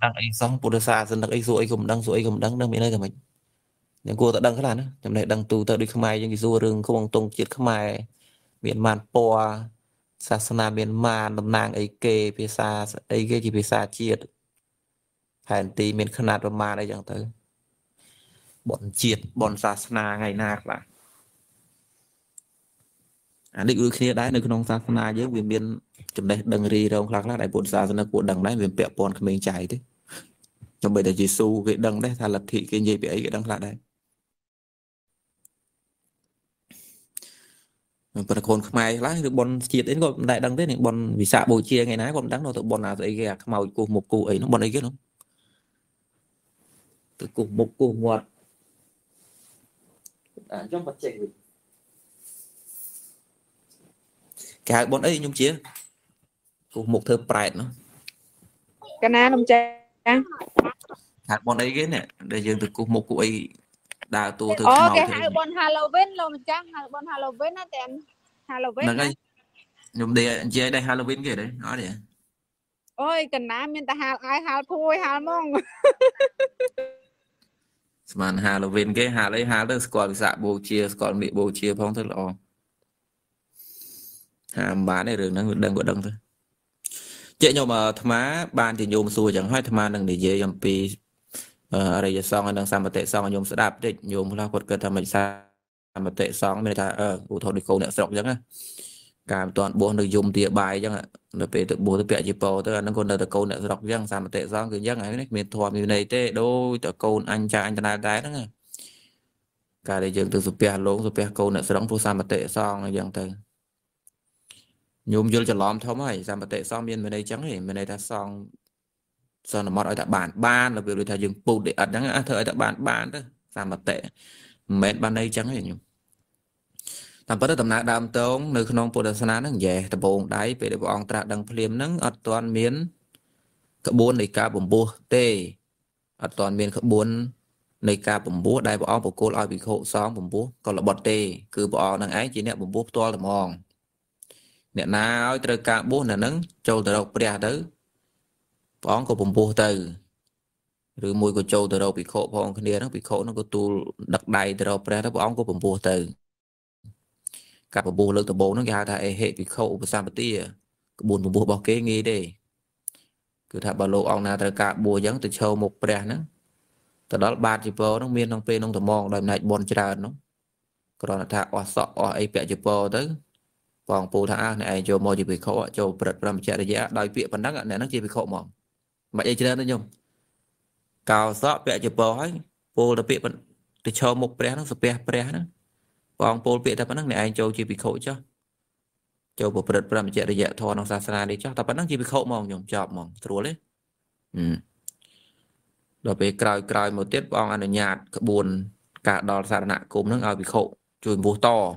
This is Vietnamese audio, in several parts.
đang ấy xong bồ xa dân đang ấy rồi gồm đang mấy nơi cả mình những cô ta đang cái là nữa trong này đang tù ta đi không ai những cái rùa rừng không bằng tung chết không ai miền man po sa sana miền man nằm nàng ấy kê phía xa ấy kê chỉ phía xa chiết hàn tì miền khăn nạt và ma đây chẳng tới bọn chiết bọn sa sana ngày nạc là định ước kia đấy nơi con sa sana với miền miền trong này đang ri đâu lạc là đại bồn sa sana của đằng đấy miền bẹp bọn mình chạy thế trong bây giờ Giêsu cái đằng đấy thà lập thị cái gì bị ấy cái đằng lại đây và còn mai lá được bọn chiết đến còn đại đăng thế này bọn vì xạ bồi chia ngày nãy còn đắng nó tụi bọn nào tụi gà màu cù một cù ấy nó bọn ấy ghét không tụi cù một cù ngoặt à trong vật chèn cả bọn ấy nhung chia cù một thơ pride nó cái na nông cha cả bọn ấy ghét nè để dừng tụi cù một cù ấy đa tu thực màu cái hai bọn Halloween luôn chăng hai bọn Halloween á tên Halloween này nhom đây chơi đây Halloween kìa đấy nói đi ôi cần ná miền ta hal ai hal phui hal mong man Halloween cái hà lấy hà đó còn dạ bồ chia còn bị bồ chia phong thật lọ hà bán này rừng đang đang đằng thôi chị nhom mà thám ban thì nhom xua chẳng hay thám đang để dễ làm pi ở đây xong anh đang xăm tệ xong nhôm sẽ đạp đấy nhôm là quật cơ tham mình xăm tệ xong mình ta ủ thọ đi câu nợ sọc chẳng á cả toàn bộ được dùng tỉa bài chẳng ạ nó về tự bố tự bẹ chỉ bò tức là nó còn được câu nợ sọc chẳng xăm tệ xong cứ chẳng ấy mình thọ mình này thế đôi tự câu anh cha na đái đó nghe cả đây dừng từ sụp bẹ lốn sụp bẹ câu nợ sọc phô xăm tệ xong chẳng từ nhôm vô cho lóm tháo mày xăm tệ xong bên đây chẳng thì bên đây ta xong sau nó mót ở tại bản ban là việc người ta dừng bột để ẩn đắng thợ ở tại bản ban đó làm mặt tệ mệt ban đây chẳng hình làm bất tầm nát đam tông nơi khôn ông bồ đề sana nâng về tập bồn đáy về để bọn ta đằng phim nâng ở toàn miến cỡ bốn này ca bổm bùa tê ở toàn miến cỡ bốn này ca bổm bùa đây bọn bồ cô lại bị khổ xong bổm bùa còn là bọt tê cứ bọn đang ấy chỉ nè bổm bùa to là mòn nè nào trời ca bốn là nâng châu từ đâu bè tới bóng của bùm bùa từ rồi mùi của châu từ đâu bị khổ phong kia nó bị khổ nó có tu đặc đại từ đâu ra đó bóng của bùm bùa từ cả bùm bùa lớn từ bố nó ra ta hệ bị khổ và sao tí buồn bùm bùa bao kế nghi đi cứ thà bà lộ ông na từ cả bùa giống từ châu một bè nữa từ đó ba chỉ bò nó miên nó pe nó từ mòn đời này bồn trà nó còn là thà o sọ o ấy bẹ chỉ bò tới bóng bùa thà này châu mồi chỉ bị khổ châu bật làm chè để dễ đòi bịa phần đắc này nó chỉ bị khổ mòn mà đây chưa đấy nhung cào sọ bẹ chụp bói pol đặc biệt vẫn để cho một bé nó sụp bé nó còn pol bẹ ta vẫn này anh châu chỉ bị khổ chứ châu bộ phật làm chuyện để dạy thọ nó sa đi chứ ta vẫn chỉ bị khổ mỏng nhung chọp mỏng thua đấy rồi về cày một tiết bong ăn ở nhà buồn cả đò sa nạ cùng nó ngồi bị khổ chùi bố to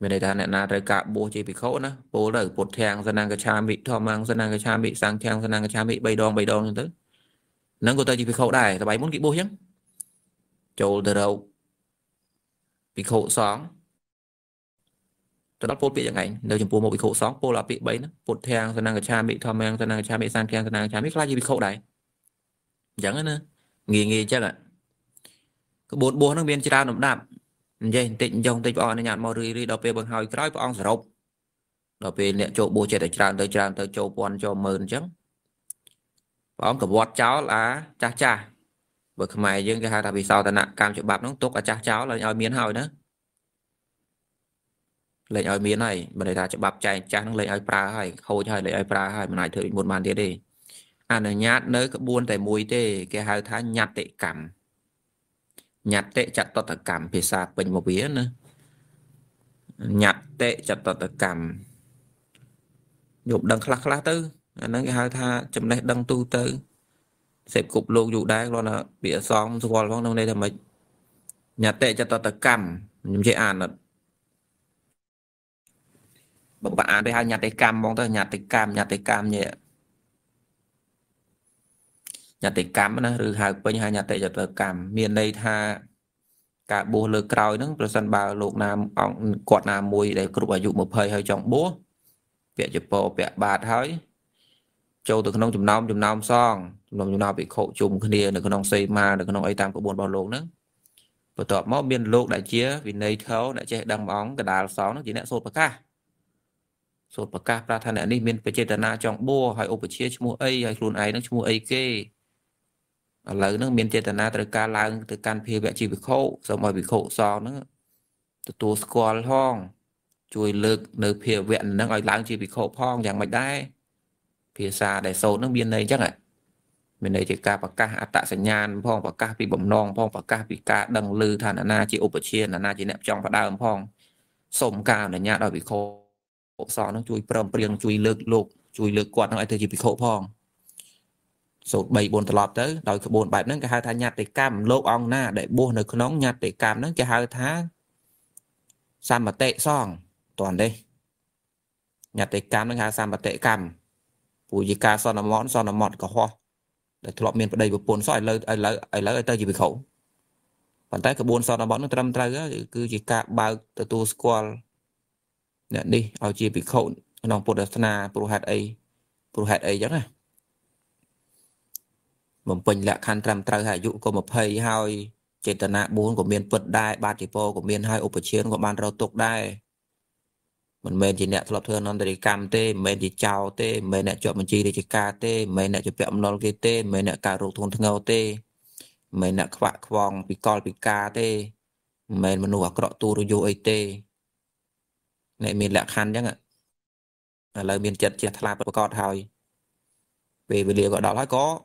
bên đây ta này là trời cả bố chỉ bị khổ nữa bố đời bột thang dân năng cái cha bị thò mang dân năng cái cha bị sang thang dân năng cái cha bị bay đòn như thế nắng của ta chỉ bị khổ đài ta bay muốn kỹ bố chứ châu từ đầu bị khổ xóm ta đắp bột bị chẳng ảnh nếu chúng bố một bị khổ xóm bố là bị bấy nữa bột thang dân năng cái cha bị thò mang dân năng cái cha bị sang thang dân năng cái cha biết là gì bị khổ đài chẳng nữa nghỉ chắc ạ cái bột bố nó biên chỉ ra nộm đạm vậy tịnh dòng tịnh bọn này nhạt màu rì đọc về bằng hỏi cái bọn sờ rộp đọc về niệm chỗ bố trẻ để tràn tới chỗ bọn cho mờn chứ bọn cả bọn cháu là cha cha bởi cái mày riêng cái hai ta vì sao ta nặng cam chịu bạc nó tốt là cha cháu là nhòi miến hỏi đó lấy nhòi miến này mà để ta chịu bạc chạy cha nó lấy ai pra hay khôi chơi lấy ai pra hay mà lại thử một màn thế đi ăn ở nhát nơi cái buôn tại mùi tê cái hai tháng nhạt tệ cảm nhặt tệ chặt tọt tật cảm phía xa bình một vía nữa nhặt tệ chặt tọt tật cảm dụng đằng khắc lá tư nó cái hai tha chấm này đằng tu tư xếp cục luôn dụ đá lo là bịa xong rồi phong trong đây là mình nhặt tệ chặt tọt tật cảm nhưng chế ăn là bằng bạn đây hai nhặt tệ cảm mong ta nhặt tệ cảm nhẹ nhà tệ cám nó rư hai bên hai nhà tệ giật cảm miền đây tha cả bố lơ còi nó sân bà lục nam ông quạt nam mùi để cụp ở dụng một hơi hơi trong bố vẽ chụp bò vẽ bạt hơi Châu từ khung chùm nông song chùm nông bị khổ chùm khơi nia, từ khung xây ma, từ khung ấy tam có buồn bao lục nữa. Và tọt máu biên lục đại chia vì nấy thấu đại che đầm óng cái đà sáu nó chỉ nẹt sốt bạc ca pra thanh này biên na trong bùa hay ôp chia chua ấy hay luôn ấy nó chua ấy kê lời nó biên na từ ca lang từ can phê vẽ chỉ bị khổ, xong rồi bị khổ song nó từ tua squall hong chui lực nợ phê vẽ nó ấy lang chỉ bị khổ phong dạng mạch đai phía xa đại sâu nó biên đây chắc ạ bên đây thì ca bạc ca áp tạ sanh nhan phong bạc ca bị bẩm non phong bạc ca bị ca đằng lư thanh na chỉ ôp chia na chỉ nẹp trong và đa âm phong sôm ca này nhá đòi bị khổ sọ nó chui bầm bềng chui lược lục chui lược quạt nó lại từ chỉ bị khổ phong sốt bảy bốn lọt tới đòi bốn bảy nó cái hai tháng nhạt để cam lô ong na để buồn được nóng nhạt để cam nó cái hai tháng sam mà tệ xong toàn đây nhạt để cam nó hai sam mà tệ cam bùi gì ca son là mọn cả hoa để lọt miền vào đây buồn sỏi lỡ tới chỉ bị khổ còn tới cái buồn son là mọn nó trầm tới cứ gì ca bao từ tu squall nè đi ao chia bị khổ nòng bột na pro hạt ấy chắc này mình bình lại khăn trầm trời hải dụ có một hơi hai chetana bốn của miền Phật đai ba tỷ po của miền hai opposition của ban rau tục đai mình men chỉ nè thọ thưa non để cam tê men chỉ chào tê men nè chọn mình chi để chỉ ca tê men nè chọn bẹm non kia tê men nè cà ruột thôn thằng tê men nè quạ quòng bị còi bị ca tê men mình nuột cọ tu rồi vô ấy tê này miền lạc khăn chắc ạ lời miền chật chật là bật cọt thôi về về liệu gọi đó nói có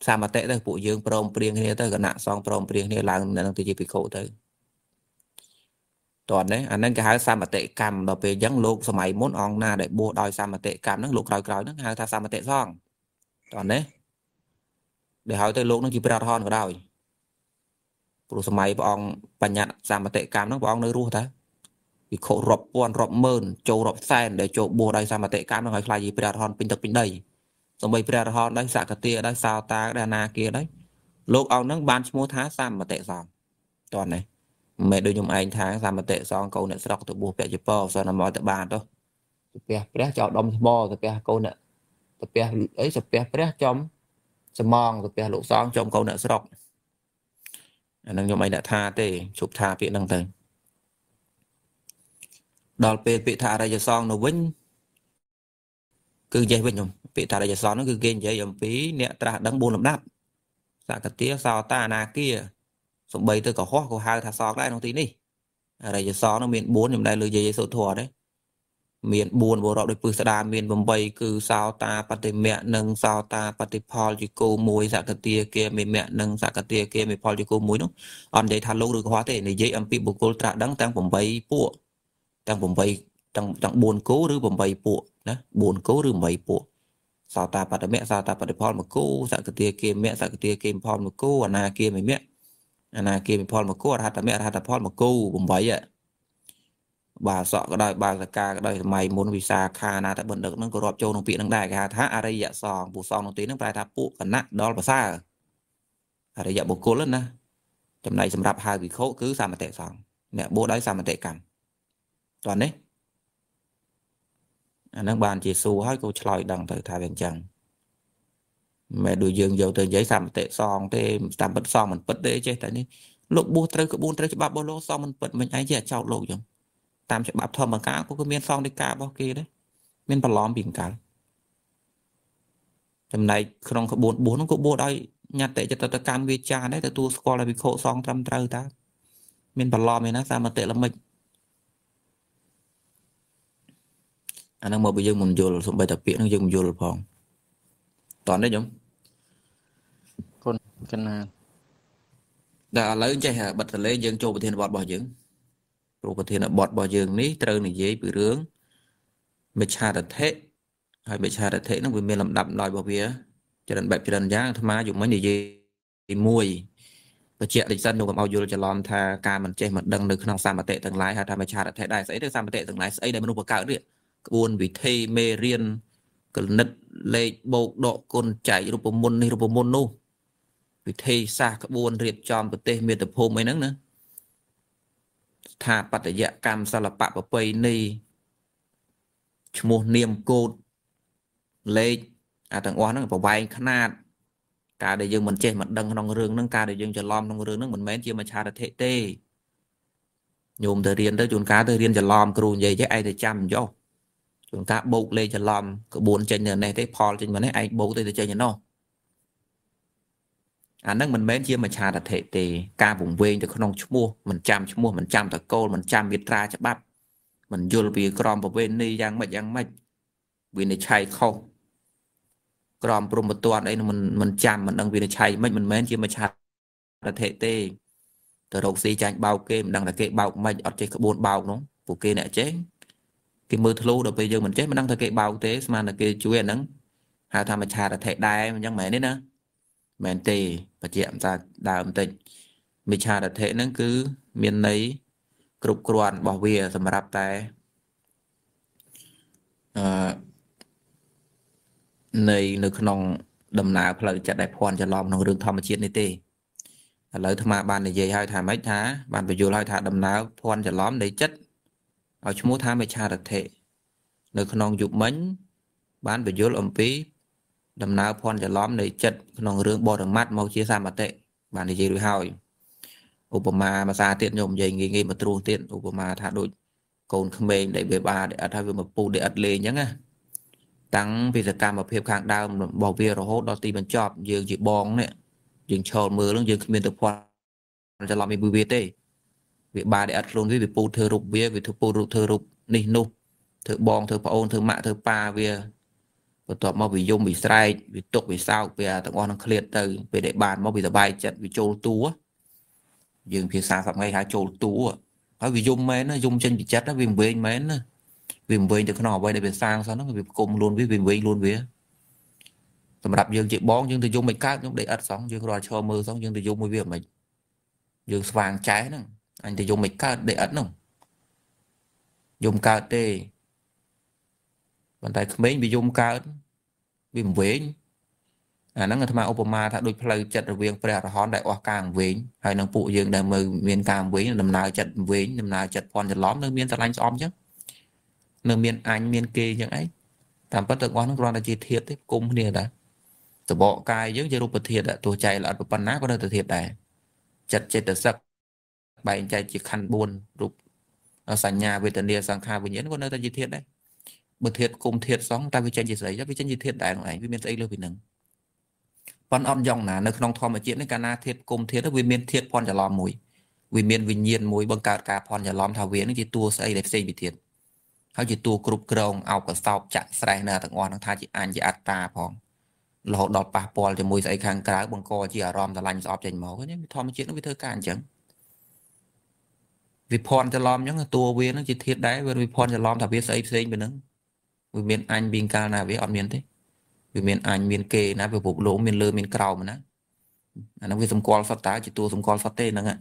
sao mà tệ tới bộ dương prom priêng này tới gần nặng xong prom priêng này là năng tự chỉ bị khổ tới toàn đấy anh nên cái hai sao mà tệ cầm đọc về dáng lục sao mày muốn on na để bua đòi sao mà tệ cầm nó lục đòi nó hai tha sao mà tệ xong toàn đấy để hỏi tới lục nó chỉ bị đau hòn của đòi bộ sao mày bọn bà nhặt sao mà tệ cầm nó bọn nơi ru thế bị khổ rộp buồn rộp mơn châu rộp sen để châu bùa đây sao mà tệ cám nó hỏi là gì Pirahon pin tập pin đầy rồi bây Pirahon đấy xả cả tia đấy sao ta đa na kia đấy lúc ông nó ban mua thá sao mà tệ giòn toàn này mẹ đưa nhung anh tháng sao mà tệ giòn câu này sọc tự bùa pẹt chụp bò sao nằm mỏi tự bàn thôi pẹt pẹt cho đông bò rồi pẹt câu nè pẹt ấy rồi pẹt pẹt chấm mong rồi pẹt lỗ xoang chấm câu nè sọc năng nhung anh đã tha tê chụp tha pẹt năng tê đòi về bị thả ra giờ son nó vĩnh cứ dây vĩnh nhung bị thả ra giờ son nó cứ game dây dầm phí nè ta đắng buồn làm đáp dạ cái tía sao ta na kia sụp bầy tới cả khó của hai thả son lại nó tí đi ra giờ son nó miền bốn nhầm đây lười dây sốt thua đấy miền buồn bộ rọ được phứ sada miền bầm bầy cứ sao ta pate mẹ nâng sao ta pate political muối dạ cái tía kia mẹ nâng dạ cái tía kia mẹ political muối nó on đây thả lâu được hóa thể này dây âm phí bộ cô ta đắng tăng bầm bầy pua tăng bồng bay tăng buồn cố rứ bồng bay bộ đó buồn cố rứ bảy bộ sao ta bắt mẹ sao ta bắt được phong một cô dạ cái tia kia mẹ dạ cái tia kia phong một cô ana kia mày mẹ ana kia mày phong một cô hạt mẹ hạt phong một cô bồng bay ạ bà sọ cái đời bà là ca cái đời mày muốn visa kha na tại bận được nó có rọp châu nó bị năng đại cái thá aray dạ sòng bù sòng nó tí nó phải tháp bộ cả nặng đó là xa aray dạ bồ cô lớn na trong này sầm đạp hai vị khổ cứ sao mà tệ sòng mẹ bố đấy sao mà tệ cảm toàn đấy anh đang bàn chỉ xu hết câu trả lời đằng thời thà bên chẳng mẹ đuổi dương dầu từ giấy sàm tệ song tê sàm bật song mình bật đấy chứ tại ní lục bu trời cứ bu trời chỉ bắp bô lô song mình bật mình ấy giờ chậu lục chẳng tam chỉ bắp thơm bằng cá có cái miên song đi cá bao kia đấy miên bò lóm bình cá tầm này không có bốn bốn nó có bu đây nhặt tệ cho tao cam vi cha đấy tao tu score là bị khổ song trăm trời ta miên bò lóm này nó sàm tệ là mình anh đang mơ bây giờ mình vô xong bài tập viết nó dùng vô được phòng toàn đấy giống con kênh đã lấy chạy hạ bật lấy dân châu thiên bọt bò dưỡng rồi thiên bọt bò dưỡng ní trơn này dễ bị rướng mệt xa đặt thế hay mệt xa đặt thế nó bị mê làm đậm đòi bò vía cho nên bẹp cho nên giá thơm má dùng mấy điều gì mùi và chuyện lịch dân đồng bào vô cho lon tha ca mình chơi mình đăng được năng sao mà tệ tầng lái hay tham mệt xa đặt thế đại sẽ được sao mà tệ tầng lái ấy để mình được cao đấy buồn vì thê mê riêng cần nứt lệ bộ độ con chạy rụp môn nu vì thê xa các buồn riêng chọn và tê miệt tập hôm ấy nắng nữa thà bắt dạ cam sao là bạ và pây ni một niềm cột lệ Tầng oán nó bỏ bay khá nát cả để dương mình trên mặt đằng nông rương nâng ca để dương chờ lom nông rương nâng mình mến chưa mà cha đã thế tê nhôm thời riêng tới chốn cá thời riêng chờ lom kêu vậy chứ ai thì chăm vô chốn cá bột lên chờ lom cứ buồn trên nhà này thấy Paul trên mình ấy ai bột thì chơi nhà nó nâng mình mến chưa mà cha đã thế tê ca vùng ven cho nông mua mình chăm mua mình chăm thật cô mình chăm biết ra cho bắp mình vô vì crom vào bên đi giang mạch vì này chạy không còn bùm một tuần ấy mình chạm mình đang vì chạy mình mến chứ mà chặt là thể tê từ đầu xí chạy bao kê mình đang là kệ bao mình ở trên cái bồn bao nó của kia nè chết cái mưa thâu đầu bây giờ mình chết mình đang là kệ bao thế mà là kê chú em nắng hà tham mà chặt là thể đai em nhắc mẹ đấy nè mẹ tê và chị em ra đào âm tình mình chặt là thể nắng cứ miền lấy cục quan bảo vệ sầm rạp tay này nước non đầm nà phải chặt đại phòn chặt lòm non đường thom mà chiết này tê lấy tham à ban để dây hai thả mấy thả ban phải vô hai thả đầm nà phòn chặt lòm để chất ở chỗ mua thả mấy cha đặc thể nước non dục mến ban phải vô lồng pí đầm nà phòn chặt lòm để chất non đường bò đường mát màu chia xa mà tệ ban để dây đuôi hao Obama mà xa tiện nhom dây nghe mà trù tiện Obama thả đôi cồn khmer để bề ba để ở thay vì mà pu để ắt lê nhá nghe tăng vì thực cảm ở phía khang đau bảo vệ rồi hốt đó thì mình chọp dương chị bóng này dương tròn mưa lưng dương miền tập quan cho làm mình vui tê vì bà để ăn luôn với việc pu thơ rục bia vì thực pu rục thơ rục nỉ nụ thơ bóng thơ paon thơ mạ thơ pa vì và toàn mau vì dùng vì sai vì tục vì sao vì tao con nó khliệt từ về để bàn mau vì tao bài chặt vì trôn tú dương phía xa sập ngay há trôn tú á vì dùng mến nó dùng chân bị chặt nó vì bên mến viêm vây được nó vậy để bên sang sao nó bị cùng luôn với viêm vây luôn vía tầm đập dương chị bón dương từ dùng mình cát để ắt sóng dương rồi cho mưa sóng dương từ dùng việc mình dương vàng trái nữa anh từ dùng mình cát để ắt không dùng cát tê bàn tay mấy bị dùng cát viêm vây nó người tham Obama thà đôi plei chặt rồi viêm phải là hòn đại oa càng vây hay năng phụ dương đại mười miền càng vây nằm nào chặt vây nằm nào chặt còn chặt lõm nữa miền ta lanh om chứ nương miền anh miền kia chẳng ấy tạm bất tử quan nó còn là chi thiệt đấy cùng nè đã từ bộ cài giống như rùa thiệt đã tôi chạy là rùa pan nát có đâu từ thiệt này chặt chết từ sắc bảy chạy chỉ khăn buồn rùa ở sàn nhà về tận địa sàn kha về nhẫn có nơi ta chi thiệt đấy bật thiệt cùng thiệt sóng ta về chân gì sấy chứ về chân gì thiệt đại này ấy về miền tây luôn về nương pan on dòng là nơi non thom mà chuyện đấy cả na thiệt cùng thiệt đó về miền thiệt pon chả lòm mùi về miền vinh nhiên mùi bằng cà cà pon chả lòm thảo viên cái tua sấy đẹp xây bị thiệt hãy chỉ tua cột cong ao cả sau chặn sai nè thằng ngon thằng tha chỉ ăn chỉ ăn ta phong lọt đọt pa pol cho môi say khang cá bằng co chỉ ở rom ta lanh sọp chành máu cái này thom chuyện nó bị thơ cản chẳng vì pon cho lom những tua viên nó chỉ thiệt đấy vì pon cho lom thằng biết say say bên đó vì miền anh miền cao nè với ở miền thế vì miền anh miền kê nè về bục lỗ miền lơ miền cầu mà nè nó vì sum col sọt tá chỉ tua sum col sọt tê nè ngạ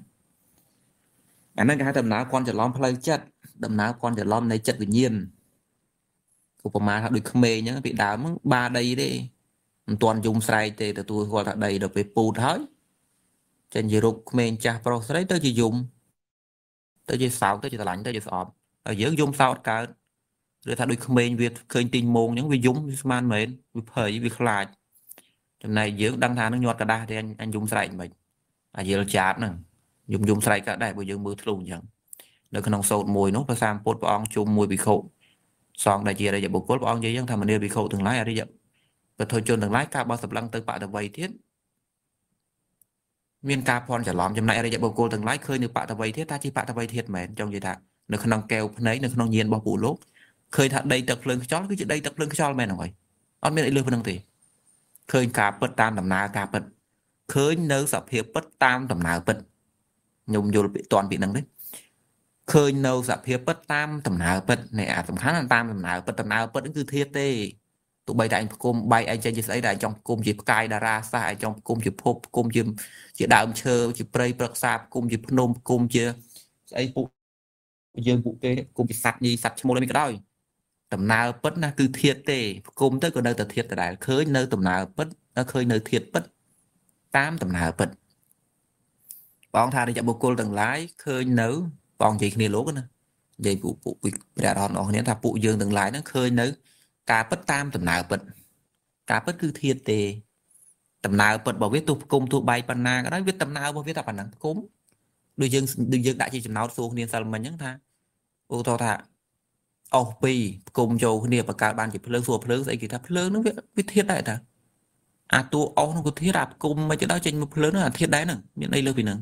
anh nói cái hai tầm ná con cho lom play chết đầm ná con để lom này chật tự nhiên Obama được khmer nhá bị đám ba đây đi toàn dùng sai tê từ tôi gọi là đầy được về put hết trên dưới rục khmer cha pro đấy tới chỉ dùng tới chỉ sáu tới chỉ lạnh tới chỉ sọp ở dưới dùng sao cả rồi thà được khmer việt khơi tin môn những việc dùng man mến việc thời việc lại hôm nay dưới đăng thang nó nhọt cả đa thì anh dùng sai mình à giờ là chát nè dùng sai cả đại bây giờ mưa thùng chẳng được khả năng sâu mùi nó và sang bột bong chung mùi bị khổ xong đại chia đây giờ bột bong dễ dàng thằng mình đều bị khổ từng lái ở đây giờ và thôi chôn từng lái cá bao sập lăng tới bạ tờ vây thiết miên cá pon trả lõm trong này ở đây giờ bột cô từng lái khơi được bạ tờ vây thiết ta chỉ bạ tờ vây thiết mẹ trong gì thà được khả năng keo nấy được khả năng nhiên bao phủ lốp khơi thà đây tập lưng chót cái chuyện đây tập lưng cho mẹ nào vậy ăn miên lại lừa phần năng gì khơi cá bật tam tầm ná cá bật khơi nớ sập hiệp bật tam tầm ná bật nhung vô bị toàn bị năng đấy khơi nâu sập hiệp bất tam tầm nào bất nè tầm khá là tam tầm nào bất cứ thiệt tê tụi bay tại anh cùng bay anh chơi gì ấy đại trong cùng dịp cài đà ra sai trong cùng dịp hộp cùng dịp chỉ đạo chơi chỉ play bật sạp cùng dịp nôm cùng chia ấy phụ dương phụ kê cùng dịp sạch gì sạch cho một cái đôi tầm nào bất là cứ thiệt tê cùng tới còn nơi tờ thiệt tại khơi nơi tầm nào bất nó khơi nơi thiệt bất tam tầm nào bất bọn thà đi chậm một cô từng lái khơi nấu bọn chị kia lố cái nè vậy vụ việc ra đòn nó nên thà vụ dương từng lái nó khơi nới cá bất tam tầm nào bận Cả bất cứ thiên tề tầm nào bật bảo viết tụ công tụ bài bàn na cái đó viết tầm nào bảo viết tập bản năng cốm đôi dương đại chỉ chấm nào xuống niên sao mình nhẫn tha ô thọ thạ ông pi cùng châu niệm và cả ban chỉ lớn sùa lớn dậy kỳ tháp lớn nó viết thiết đại thà à tu ông nó có thiết đạp cùng mà chỉ đó trên một lớn là thiết đáy nè miễn đây lơ vì nè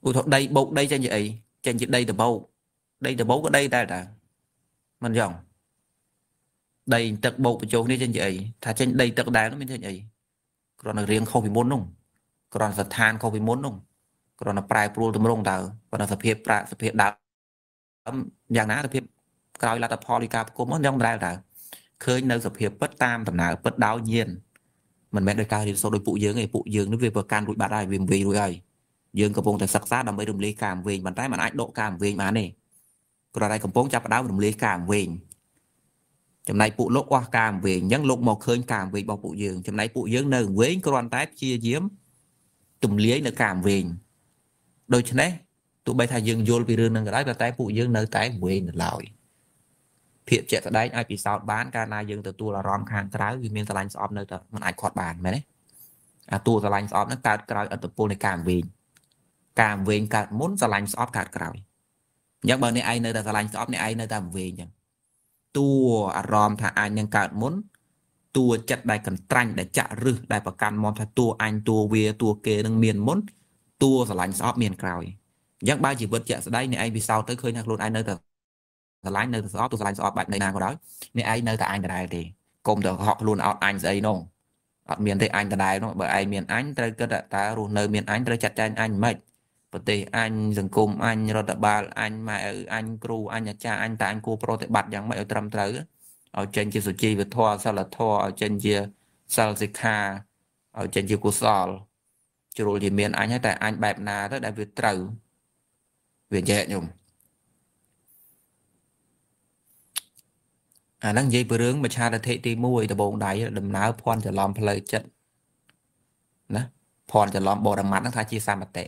ô thọ đây bầu đây cho vậy trên chỉ đây là bầu ở đây đây là mình dòng đây tật bộ của châu nên trên vậy thà trên đây tật đá nó mới thế vậy còn là riêng không bị muốn không còn là than không bị muốn không còn là prai pro tụm rong đào còn là tập hiệp đào dạng ná tập hiệp coi là tập polycap cô muốn trong đào đào khơi nơi tập hiệp bất tam tầm nào bất đáo nhiên mình mẹ đời cao thì số đôi phụ dưỡng này phụ dưỡng nó về bờ can đuổi bà đây viêm vì đuổi ai dưỡng cầm bông tại sắc sát đầm bể đầm lê càm về bàn tay mà anh độ càm về mà này còn đây cầm bông chắp đáo đầm lê càm về chấm này phụ lốc qua càm về nhấn lốc một khơi càm về bảo phụ dưỡng chấm này phụ dưỡng nơi với con tép chia diếm tụm lưới nơi càm về đôi chân đấy tụi bay thay dương vô vì rừng nâng cái tái phụ dương nơi tái quên lòi thiệp chạy tới đấy ai bị sao bán ca na dương từ tu là rom khang trái vì miền tây xóm nơi mình ai quạt bàn mày đấy à tu tây xóm nó cạt cào ở tập pol này càm về cạt muốn tây xóm cạt cào nhắc bờ này ai nơi ta tây xóm này ai nơi ta về nhỉ tu rom thà ai nhân cạt muốn tu chặt đại cần tranh để chạ rư đại bạc can mòn thà tu anh tu về tu kê nâng miền muốn tu tây xóm miền cào giang ba chỉ vượt chạy đây này anh vì sao tới khơi nhạc luôn anh nơi từ lái nơi từ shop từ lái shop bạn này nào có đó này anh nơi từ anh từ đây thì cùng từ họ luôn ở anh dây nong ở miền tây anh từ đây nó bởi ai miền anh tới cái ta luôn nơi miền anh tới chặt chanh anh mệt bởi tây anh dừng cùng anh rồi tập ba anh mà ở anh cru anh nhà cha anh tại anh cô pro tại bạt giang mày ở trầm tới ở trên kia sụt chi về thoa sao là thoa ở trên kia sao là ở trên kia cô sao chưa rồi thì miền anh hay tại anh bẹp na tới đại việt trừ về nhẹ nhung à năng dây bờ rướng mà cha đã thấy ti môi từ bồn đáy đầm ná phònจะ lom ផ្លូវចិត្ត ណា phònจะ lom បរមត្ត នឹងថា ជា សមតេ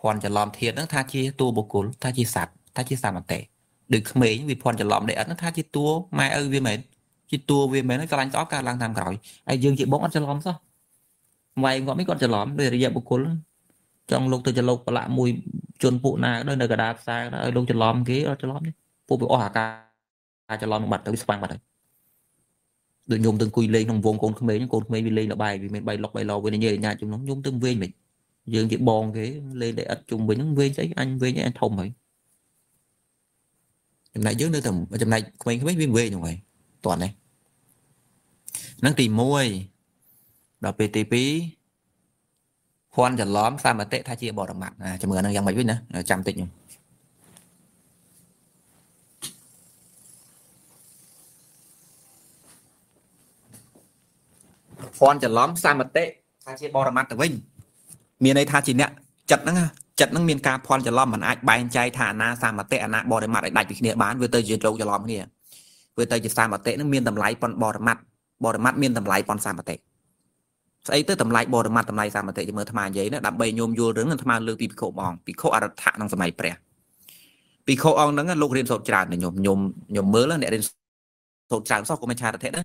phònจะ lom ធាតុ នឹង ថា ជា តួ បុគ្គល ថា ជា សត្វ ថា ជា សមតេ ដូច ក្មេង វា phònจะ lom ដេអិត នឹង ថា ជា តួ ម៉ែ ឪ វា មិន ជា តួ វា មិន ឆ្លាញ់ ស្អប់ កើត ឡើង តាម ក្រោយ ហើយ យើង ជា បង អត់ จะ lom សោះ វ៉ៃ គាត់ មិន គាត់ จะ lom ដោយ រយៈ បុគ្គល trong lúc tôi cho lộc lạ mùi chôn phụ na đó nơi cả đạp xa đó lúc cho lom ghế đó cho lom đi phụ bị oả ca cho lom bật tới xoang bật đấy đội nhôm từng cùi lên trong vuông côn không mấy vì lên là bài vì mình bay lọc bay lò với nhà nhà chúng nó nhôm từng viên mình dương chỉ bòn ghế lên để ắt chung với những viên giấy anh với anh thông vậy chừng này dưới nơi tầm chừng này mình không biết viên về như vậy toàn này nắng tìm môi đọc PTP khoan chặt lõm sao mà tệ thay chia bỏ đồng mặt à chào mừng anh đang mày biết nữa chăm tịnh khoan chặt lõm sao mà tệ thay chia bỏ đồng mặt từ vinh miền này tha chỉ nè chặt nắng miền ca khoan chặt lõm mình ai bàn chay thả na sao mà tệ na bỏ đồng mặt lại đặt cái bán với tơi chỉ trâu chặt lõm kia với tơi chỉ sao mà tệ nó miền tầm lái còn bỏ đồng mặt miền tầm lái còn sao mà tệ ấy tới tầm lại bò được mặt tầm lại sao mà tệ chỉ mới tham ăn giấy nữa đạp bầy nhôm vô đứng tham ăn lừa bị khổ ở thạ năng sầm mày bẹt bị khổ ông đứng lúc lên sốt tràn này nhôm mớ lên để lên sốt tràn sau của mình cha đã thế đó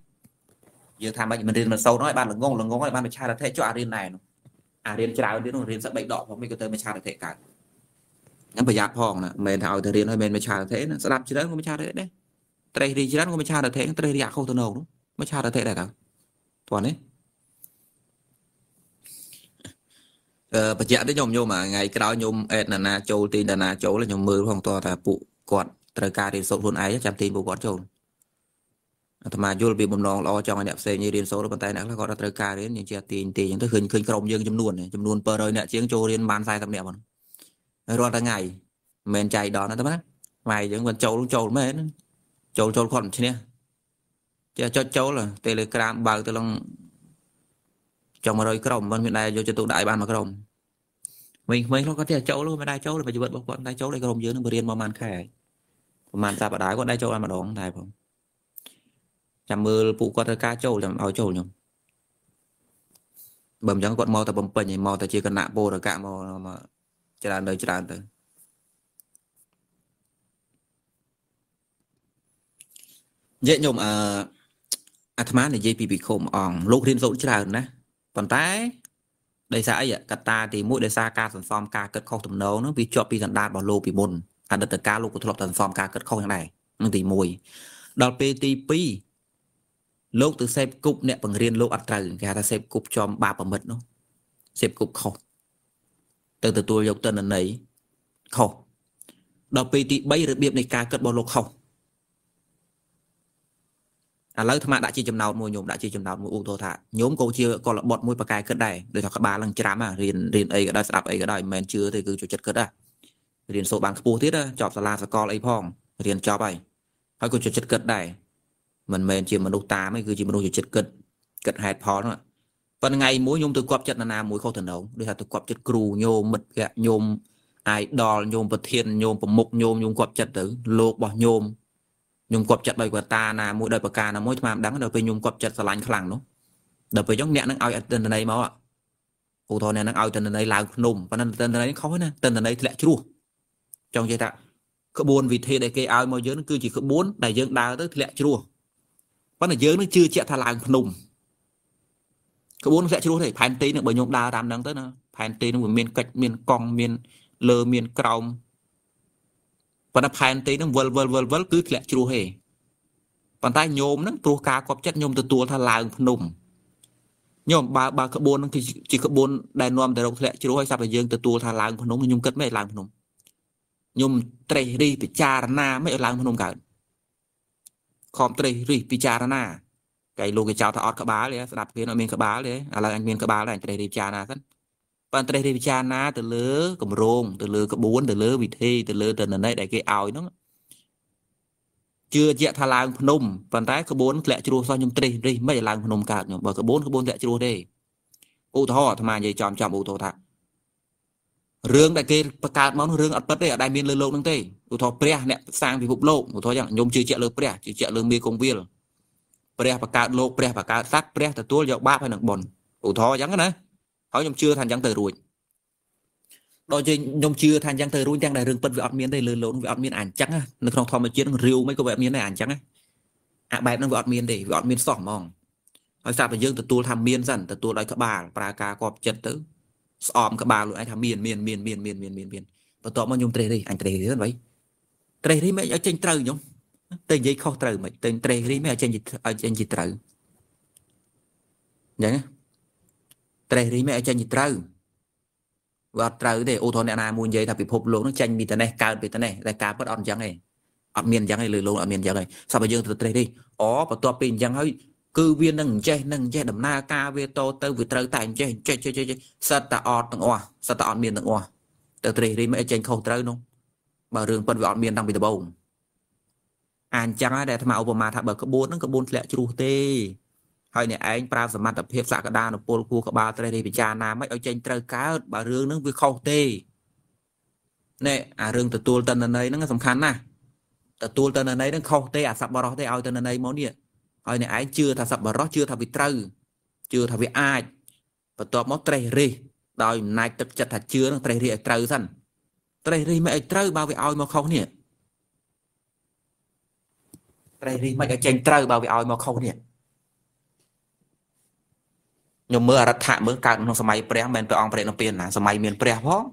giờ tham ăn mình lên mà sâu nói bạn là ngon này bạn mình cha đã thế cho arin này arin tràn đến nó arin sợ bệnh đỏ của mình có tới mình cha đã thế cả nhắm phải giáp phong nè mình thảo thời arin hơi mình cha đã thế sẽ đạp chỉ đấy của mình cha đấy đấy tây đi chỉ đấy của mình cha đã thế tây đi giặc không tuân hầu đúng mình cha đã thế này cả toàn đấy bây giờ đấy nhôm mà ngày cái đó nhôm na châu tin na châu là nhôm mưa không to là phụ quạt trời ca điền số luôn ấy chạm tin phụ quạt châu mà vô bị bầm nòng lo cho anh đẹp xe như điền số bàn tay nãy là gọi là trời ca đến những chia tin những thứ khơi công dương chấm luôn per rồi nè chiếng châu điền bàn sai tầm đẹp còn rồi ta ngày men chạy đó nó tấm á mày những con châu mấy châu còn chứ nè cho châu là telegram bờ từ lòng chồng mà rồi cái đồng bên hiện nay vô cho tụ đại ban mà cái đồng mình nó có thể châu luôn mà đại châu là phải chịu bận bọn đại châu đây cái đồng dưới nó riêng mà màn khẻ màn sao bà đái còn đại châu ăn mà đóng đại không chạm mưa phụ qua thời ca châu làm áo châu nhung bầm trắng còn mò ta bầm bẩn gì mò ta chỉ cần nạ bồ rồi cả mò mà chỉ đàn tới dễ nhung à อาตมาในเยปีปีคมอ่องลูกเรียนสูงเฉลิมนะตอนท้ายได้สายกัตตาตีมุ้ยได้สาการสันซอมการเกิดข้อตุ่มเนาเนาะปีจอบปีสันดาบอลลูปีบนอันดับตะการลูกกุศลสันซอมการเกิดข้ออย่างไรนั่นตีมวยดอลปีตีปีลูกตัวเซฟกุ๊บเนี่ยปังเรียนลูกอัตราอย่างแกถ้าเซฟกุ๊บจอมบาปประมิดเนาะเซฟกุ๊บข้อตั้งแต่ตัวยกตัวนั้นไหนข้อดอลปีตีใบระเบียบในการเกิดบอลลูกข้อlấy tham đã chia chấm nào mùi nhôm đã chia chấm nào mùi ô tô thả nhóm câu chia còn là bọt mùi bạc cài cất đây để thọc ba lần chám à liền liền ấy cái đó sập ấy cái đó mình chưa thì cứ chủ chất cất à liền số bàn cua thiết đó chọn salad sò lấy phong liền cho bài phải cứ chủ chất cất đây mình chia mình đâu tá mới cứ chỉ mình đâu chủ chất cất cất hạt phó nữa phần ngày mùi nhôm từ quặp chất là mùi khâu thần đấu để thà từ quặp chất cừu nhôm mực gạ nhôm ai đò nhôm vật thiên nhôm mộc nhôm nhôm quặp chất tử lột bỏ nhôm nhung quặp chặt đời của ta là mỗi đời của ca là mỗi tham đắng đời về nhung quặp chặt là lạnh khẳng nó đời về giống nhẹ nó ao tên này máu ạ cụ thọ này nó ao tên này là nùng và nên tên này khó hơn nè tên này thì lại chua trong chế tạo có buồn vì thế để cây ao môi giới nó cứ chỉ có bốn đại dương đào tới thì lại chua có là giới nó chưa chạy thà là nùng có bốn sẽ chua thì phản tí được bởi nhung đào đám đắng tới nó phản tí nó miền cạch miền cong miền lơ miền còng và nó phản tí nó vờ cứ lẹ chua hề còn tay nhôm nó tua cá cọp chất nhôm từ tua thà là nùng nhôm ba cỡ bốn thì chỉ cỡ bốn đại nôm từ đâu lẹ chua hay sập là dương từ tua thà là nùng nhôm cất mấy là nùng nhôm tre ri picharana mấy là nùng cả khom tre ri picharana cái lô cái chào thà ọt cỡ bá đấy đặt phía nó miền cỡ bá đấy là anh miền cỡ bá là tre ri picharana sẵn bạn trai thì cha na từ lứa cầm rôm từ lứa cầm bốn từ lứa vị thi từ lứa từ lần đấy đại cái ao nó chưa dẹt thà làng nôm bạn trai cầm bốn lẹ chua so nhung trai đi mấy làng nôm cả nhung bởi cầm bốn lẹ chua đi ô thọ tham gì chọn ô thọ thạc rương đại cáiประกาศmón rương ắt bất đấy ở đại miền lơ lô nương tây ô thọ pre nè sang vì phục lộ ô thọ rằng nhung chưa dẹt lơ pre chưa dẹt lơ mi công viên pre ประกาศโลก pre ประกาศสัตว์ pre แต่ตัวเดียวบ้าไปหนักบอลô thọ rằngนะเขายมเชื่อทันยังเตยรุ่ยโดยจะยมเชื่อทันยังเตยรุ่ยจังได้เรื่องเปิดวิออดเมียนได้เลื่อนล้นวิออดเมียนอ่านจังนะนึกทองทอมมาเชื่อเรียวไม่ก็วิออดเมียนได้อ่านจังนะอ่ะแบบนั้นวิออดเมียนได้วิออดเมียนสองมองไอ้สาบไปเยอะแต่ตัวทำเมียนสั่นแต่ตัวได้กระบาลปลากากรอบเจ็ดตื้อออมกระบาลหรือไอ้ทำเมียนประตอมันยมเตยได้อ่านเตยได้นั่นไว้เตยได้ไม่เอาเจนเตยยมเตยยี่ข้อเตยไหมเตยเตยได้ไม่เอาเจนจิตเตยยังแต่รีไม่เอาใจหยิบเตาว่าเตาเดี๋ยวโอทอนนามูลเยยถ้าไปพบโลกนั้นใจมีแต่ไหนการไปแต่ไหนแต่การพัดอ่อนยังไงอ่อนเมียนยังไงเลยโลกอ่อนเมียนยังไงสับไปเยอะแต่แต่รีอ๋อประตูเป็นยังไงคือเวียนนั่งเจดำนาคาเวโตเตอร์วิเตอร์แต่เจสัตตะออดต่างอสัตตะออดเมียนต่างอแต่แต่รีไม่เอาใจเข้าเตาเนาะมาเรื่องเป็นว่าอ่อนเมียนดังไปตะบงอ่านจังได้ทำมาอุปมาถ้าแบบกระโบนนั่งกระโบนแหละจูเต้hay nè anh pram sầm mặt tập hiệp xã cả đa nó pol khu cả ba tây đi bị cha nam ấy ở trên trời cá bà rương nó với khâu tê nè à rương từ tuôn tần này nó sầm khăn nè từ tuôn tần này nó khâu tê à sập bờ rót tê ao tần này món gì hay nè anh chưa thà sập bờ rót chưa thà bị trời chưa thà bị ai và tọt mót tây ri đòi nai tập chặt thà chưa nó tây ri trời sẵn tây ri mấy trời bao bị ao mà khâu nè tây ri mấy ở trên trời bao bị ao mà khâu nè nhưng mưa rất thả mưa cạn nó sấy bẹt men bẹt ong bẹt nó bẹt nè sấy men bẹt phó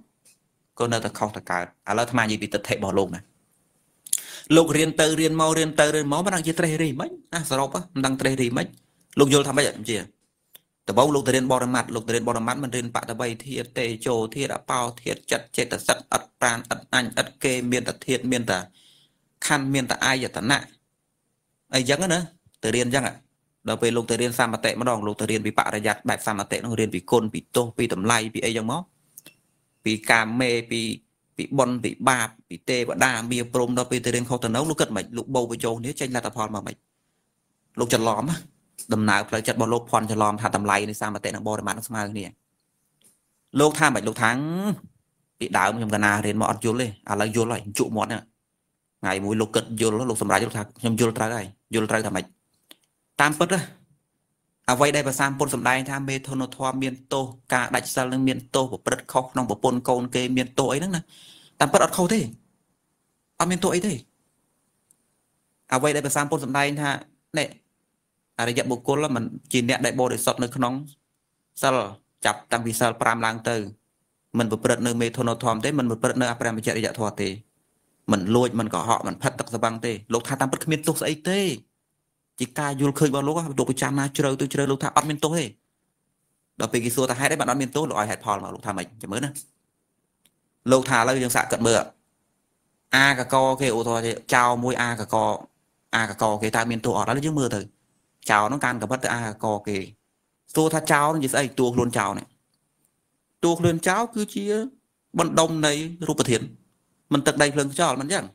có nơi ta khâu ta cạn à lỡ tham ăn gì bị tật thể bỏ lộn nè lục riêng tơ riêng máu mà đang chia tre riêng mấy à sao đó đang tre riêng mấy lục vô tham bây giờ gì từ bao lục từ riêng bò mặt mình riêng bạ từ bay thiệt tê trồ thiệt đã bao thiệt chặt chết tật sắt ắt tan ắt anh ắt kê miên tật thiệt miên tật khăn miên tật ai giờ tật nại ấy dáng nữa từ riêng dáng ạเราไปลงทะเรียนสามเตะมาดองลงทะเรียนปีปะระยัดแบบสามเตะน้องเรียนปีกลปีโตปีต่ำไล่ปีเอยังมั้งปีกามเมปีบอลปีบาปีเตะบดามีโปรมเราไปทะเรียนเขาตะนกลูกกัดใหม่ลูกโบว์ไปโจนี้เช่นลาตาพรมาใหม่ลูกจัดล้อมดำนาพลายจัดบอลลูกพรจัดล้อมหาต่ำไล่ในสามเตะนักบอลมานักสมาเนี่ยลูกท่าใหม่ลูกทั้งปีดาวมันยมกันนาเรียนมาอัดโยนเลยอะไรโยนเลยจุหมดเนี่ยไงมวยลูกกัดโยนแล้วลูกสำรายลูกทักยมโยนตราได้โยนตราทำไมตามปุ๊บเลยเอาไว้ได้ภาษาปนสำได้ทำเมโทนทอมเมียนโตกาดัชซัลเมียนโตแบบประดับเขาน้องแบบปนโกนเกเมียนโตไอ้นั่นนะตามปุ๊บอดเขาเท่เอาเมียนโตไอ้เท่เอาไว้ได้ภาษาปนสำได้ท่าเนี่ย លោកថាតាមពិសាល chào nó can cả bắt a cò kì tôi tha cháo nó như thế tuộc luôn chào này tuộc luôn cháo cứ chia vận động này ruột thiền mình tật đầy luôn chào mình chẳng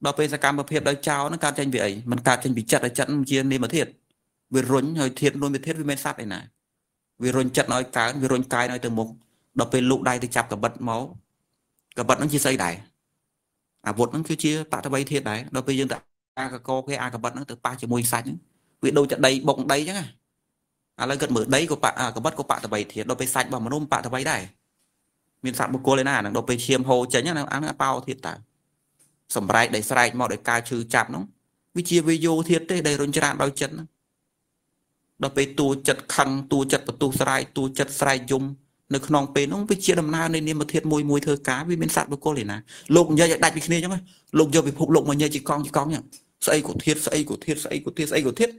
đó bây giờ cam hiệp đấy cháo nó can tranh bị ấy mình can tranh bị chặt là chặt chia nên mà thiệt vì rốn hơi thiệt luôn bị thiệt với men sát này nè vì rốn chặt nói cá vì rốn cái nói từ một đó bên lụ đây thì chặt cả bật máu cả bật nó chia xây đài à vụt nó cứ chia tạ thay bay thiệt đấy đó bây giờ a cà cô cái a cà bật nó từ ba chỉ môi xanh vì đâu chặt đầy bọng đầy chứ à lấy gần mở đấy của bạn à cà bật của bạn từ bảy thì đâu phải sạch bằng mà nôm bạn từ bảy đây miền sạn một cô lên à đâu phải chiêm hồ chén nhá nó ăn bao thiệt tả sầm rải đầy sải mò đầy ca trừ chạp nó vì chia video thiệt đấy đầy run chán đau chân đâu phải tu chặt khăn tu chặt và tu chặt sải dùng nơi non pe nó phải chia làm na nên niệm mà thiệt môi môi thơ cá vì miền sạn một cô lên à lục giờ đặt bị kia chứ mà lục giờ bị phục lục mà nhớ chỉ con nhá xây của thiết xây của thiết xây của thiết xây của thiết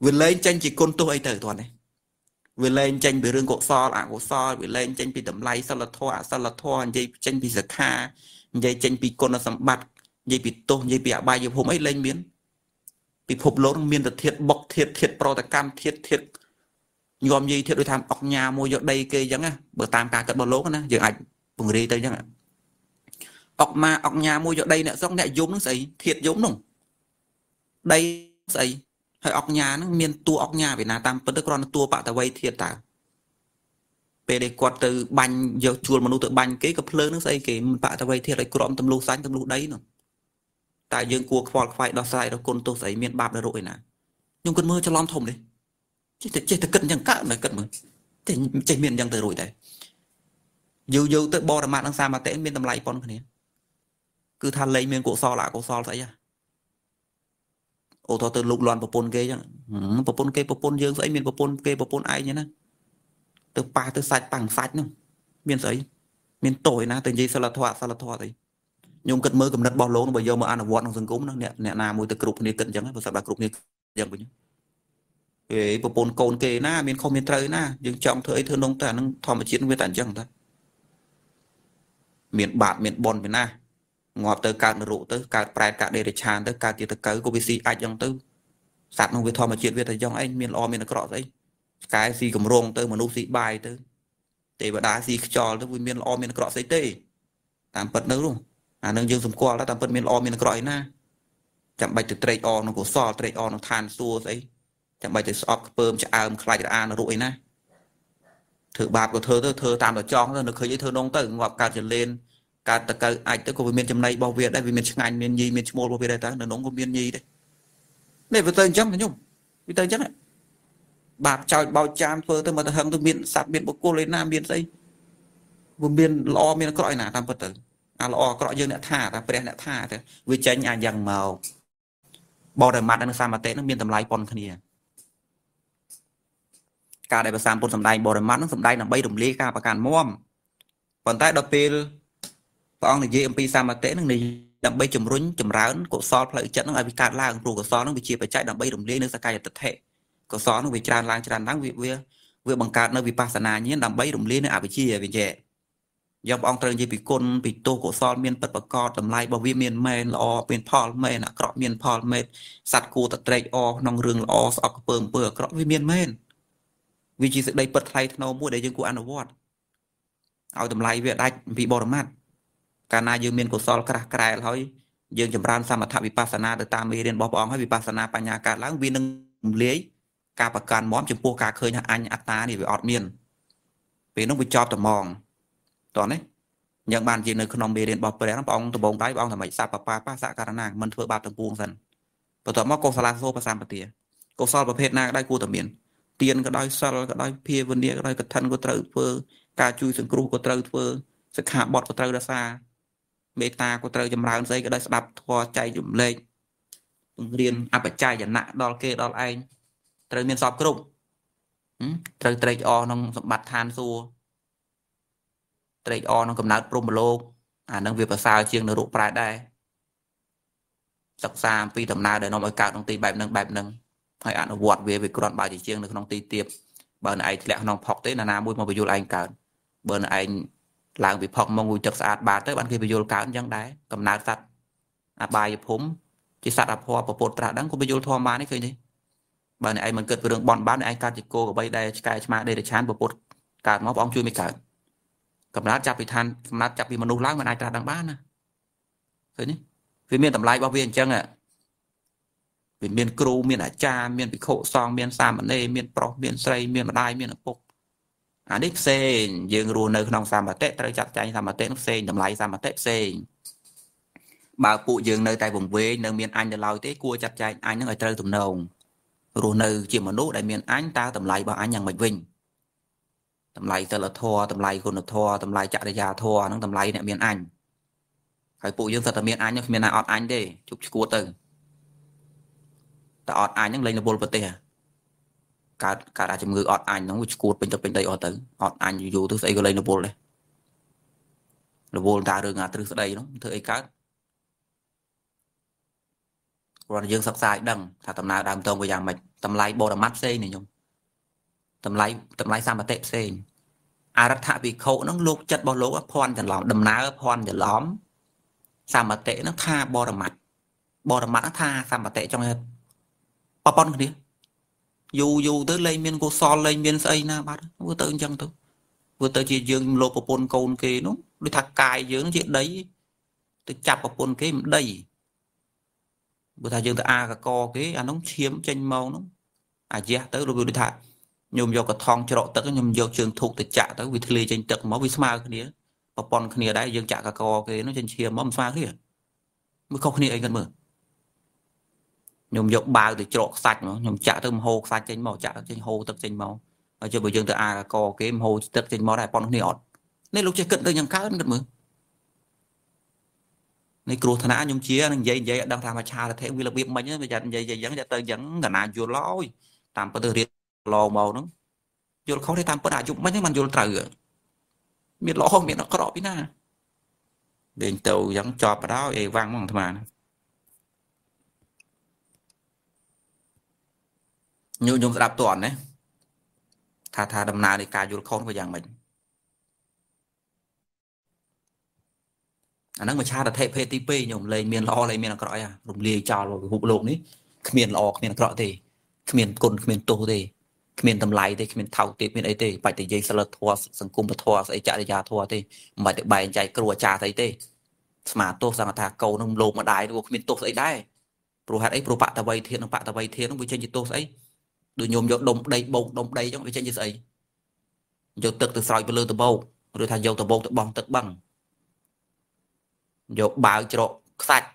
vừa lên tranh chỉ côn tôi ấy tới toàn này vừa lên tranh về rương cổ so vừa lên tranh bị tẩm lay sao là thoa dây tranh bị giật ha dây tranh bị côn là sầm bạt dây bị tô dây bị bài dây hôm ấy lên miến bị phục lỗ miên là thiết bọc thiết thiết pro ta cam thiết thiết nhom dây thiết đôi tham bọc nhà mua dọc đây kê giống á bờ tam cả cất bờ lỗ nữa giờ ảnh vùng đi tới giống ạ bọc mà bọc nhà mua dọc đây nữa xong lại giống nó xây thiết giống nùng đây xây hơi ọc nhà nó miên tua ọc nhà vì là tam phân tức con tua bạn ta quay thiệt tả về đây quạt từ bành giờ chuồn mà nuôi tự bành cái cặp lớn nó xây cái bạn ta quay thiệt lại cọm tâm lù sáng tâm lù đấy nó tại dương cuộc phò phải đó sai đó côn tôi xây miên bạc đã rồi nè nhưng cơn mưa cho lom thùng đi chỉ thật cận chẳng cạn này cận mưa chỉ miên chẳng tới rồi đấy dù tới bo là mạn đang xa mà té miên tâm lại con này cứ than lấy miên cổ so thấy à ô thọ từ lục loạn bổn pôn kê chẳng bổn dương sấy miền bổn kê bổn ai nhá từ pa từ sạch bằng sạch nữa miền sấy miền tội na từ gì sao là thọ đấy nhung cật mơ cầm đất bao lố nó bây giờ mà ăn ở vọt nó dừng cúng nó nè nào mùi từ cục này cận chẳng ấy và sập là cục này chẳng bây nhá về bổn cồn kê na miền không miền trời na dương trọng thời thưa nông ta nông thọ mà chiến với tản chẳng ta miền bạt miền bòn miền na ngọt tới cả rượu tới cả pride cả để tràn tới cả tiệc tới của bc ai trong tư sạt nông việt thọ mà chuyện việt thời trong anh miền lo miền cọ đấy cái gì cầm rong tới mà nô sĩ bài tới để mà đá gì cho tới miền lo miền cọ đấy tê tạm bật nữa luôn à nông dân sum qua là tạm bật miền lo miền cọ ấy na chạm bài từ trade on nó của so trade on nó than xua đấy chạm bài từ shop perm chạm am khai ra an rượu na thử bạc của thơ tạm ở trong rồi nó khởi với thơ nông tới ngọt cả trở lên cả tất cả ai tới của miền trong này bao việt đây vì miền ngành miền gì miền mô bao việt đây ta nó nóng của miền gì đấy này vừa tới chấm nhung vừa tới chấm đấy bạc trời bao chạm vừa tới mà ta hâm tôi miền sạt miền bọc cô lên nam miền tây vừa miền lo miền cõi nào tam phật tử à lo cõi dương đã thả ta bèn đã thả thế vì tránh nhà dằng màu bao đời mặt đang xa mà té nó miền tầm lái còn kia cả đại bờ sam bốn sầm đai bao đời mặt nó sầm đai là bay đồng lê cả bạc càn móm còn tại đập bọn này dễ MP sao mà té năng này đầm bay chầm rún chầm rán cổ so lại trận nó ai bị cạn lang rùa cổ so nó bị chia phải chạy đầm bay đồng lê nước Sakai tập thể cổ so nó bị tràn lang vừa bằng cạn nó bị Pasana như đầm bay đồng lê nó bị chia bị nhẹ do bọn trời gì bị côn bị tô cổ so miền bật bạc co tầm lai bao vi miền men lo miền Paul men à cọ miền Paul men sạt cù tập trek o nong rừng o sọc bờm bờ cọ vi miền men vì chỉ sự đây bật thay nó mua để dân của ăn award ao tầm lai về đạch bị bỏ mát cả na dương miền cổ so cả cài thôi dương chấm ran sao mà thà bị Pasana từ tam mê đến bỏ bóng hay bị Pasana pa nhà cả láng viên nâng lưới cả bạc can móm chấm pua cả khơi nhà anh Atta thì bị ọt miền vì nó bị cho tầm mòn toàn đấy những bàn gì nơi con mê đến bỏ bể nó bóng từ bóng đáy bóng thằng mày sa pa sa cả nàng mình thưa ba tầm buông dần và toàn móc cô Salaso pa sam pa tía cô so và phết na đây cô tầm miền tiền cái đôi sal cái đôi pia vấn đề cái đôi cái thân của trời phơ cả chui sừng cừu của trời phơ sức hạ bọt của trời ra xa meta của trời chấm rán dây cái đôi đập thua chạy chụm lên riêng áp bạch trai chẳng nặng đo kê đo anh trời miền sọp cục trời trời o nông bạch than xua trời o nông cầm nát pro một lô à nông việc ở sao chiêng nở độ prai đây sắp xa phi tầm nào để nó mới cao trong tì bẹp nâng hay ăn vọt về việc còn bài chỉ chiêng được trong tì tiệp bên này lẽ nông phọc tới là nam môi mà bị vô anh cả bên anh làm việc phọc mong người chật sạch bà tới bạn kia bị vô cao chẳng đấy cầm nát sạch à bài phốm chỉ sát đạp hoa và bột trà đắng của bây giờ thua mà này khơi đi bà này anh mình cất vào đường bọn bán này anh can chỉ cô của bây đây cái mà đây là chán và bột cả máu bóng chui mới cả cầm lá chạp bị than cầm lá chạp bị manu lá mà này trà đắng bán nè khơi nhé vì miền tầm lai bao viên chăng ạ vì miền cừu miền ả cha miền bị khổ song miền sam ở đây miền pro miền say miền ở đây miền ở bục à đích xe dừng ruồi nơi non sam mà tết trời chặt cháy sam mà tết nước xe tầm lai sam mà tết xe bà cụ dường nơi tại vùng quê nơi miền anh để lao tới cua chặt chạy anh nó ở chơi tụm nồng rồi nơi chỉ một nốt đại miền anh ta tầm lại bà anh nhàng mạch vinh tầm lại ta là thua tầm lại còn là thua tầm lại chạy để già thua nó tầm lại nè miền anh phải cụ dân thật là miền anh nhưng miền nào ọt anh đi chụp cua từ ta ọt anh nhưng lên là bồn bật tè cả đại chìm người ọt anh nó cua bên đây ọt tử ọt anh dù thứ ấy có lên là bồn đây là bồn ta được ngả thứ đây nó thứ ấy cá còn dương sọc sai đằng thà tầm nào đàm tông với dạng mạch tầm lái bồ đầm mắt xe này nhung tầm lái sang mà tệ xe à rất thà bị khổ nó lục chất bao lỗ phòn chẳng lỏng đầm ná phòn chẳng lõm sang mà tệ nó tha bồ đầm mặt nó tha sang mà tệ trong hết bò con cái dù tới lên miên cô so lên miên xây na bát vừa tới chẳng tới vừa tới chỉ dương lô của pôn côn kia nó đi thạc cài dương chuyện đấy tôi chạp vào pôn kia đầy bữa ta dương ta a cả co cái anh nóng chiếm tranh màu nó à dạ tới rồi đi thả nhôm vô cả thong cho độ tới nhôm vô trường thuộc để trả tới vì thề tranh tật máu vì smart cái đĩa và pon cái đĩa đấy dương trả cả co cái nó tranh chiếm máu pha cái mới không cái đĩa gần mở nhôm vô bao để cho sạch nó nhôm trả tới hồ sạch tranh màu trả tranh hồ tật tranh màu và cho bữa dương ta a cả co cái hồ tật tranh màu này pon cái đĩa ọt nên lúc chơi cận tới nhàng cá gần mở này cua thằng nào nhung chia anh dây đang làm mà cha là thế vì là việc mình nhé bây giờ dây dẫn tới dẫn cả nhà vô lói tạm bớt riết lò màu nó vô khó để tạm bớt đại dụng mấy cái mình vô trời miệt lọ không miệt nó có đỏ biết na bên tàu dẫn chọp vào đó ấy vang mong thằng mà nhung đạp tuần đấy thà đầm nào để cài vô không phải dạng mình nó mà cha là thép PTP nhổm lên miền cõi à rụng lìa trào rồi hụp lộn đấy miền lò miền cõi thì miền cồn miền tô thì miền tầm lái thì miền thau thì miền ấy thì phải thì dây sờ thua sừng cung thua ấy chạy ra thua thì mà được bài chạy cua trà thấy thì mà tô sang thà cầu nông lộn mà đái được miền tô ấy đái pro hạt ấy pro bạ tàu bay thiên ông bạ tàu bay thiên ông bị trên gì tô ấy rồi nhổm vô đồng đầy bầu đồng đầy trong bị trên gì ấy vô tật từ sỏi từ bầu rồi thành vô từ bầu từ bong tật bằng vô bảo cho sạch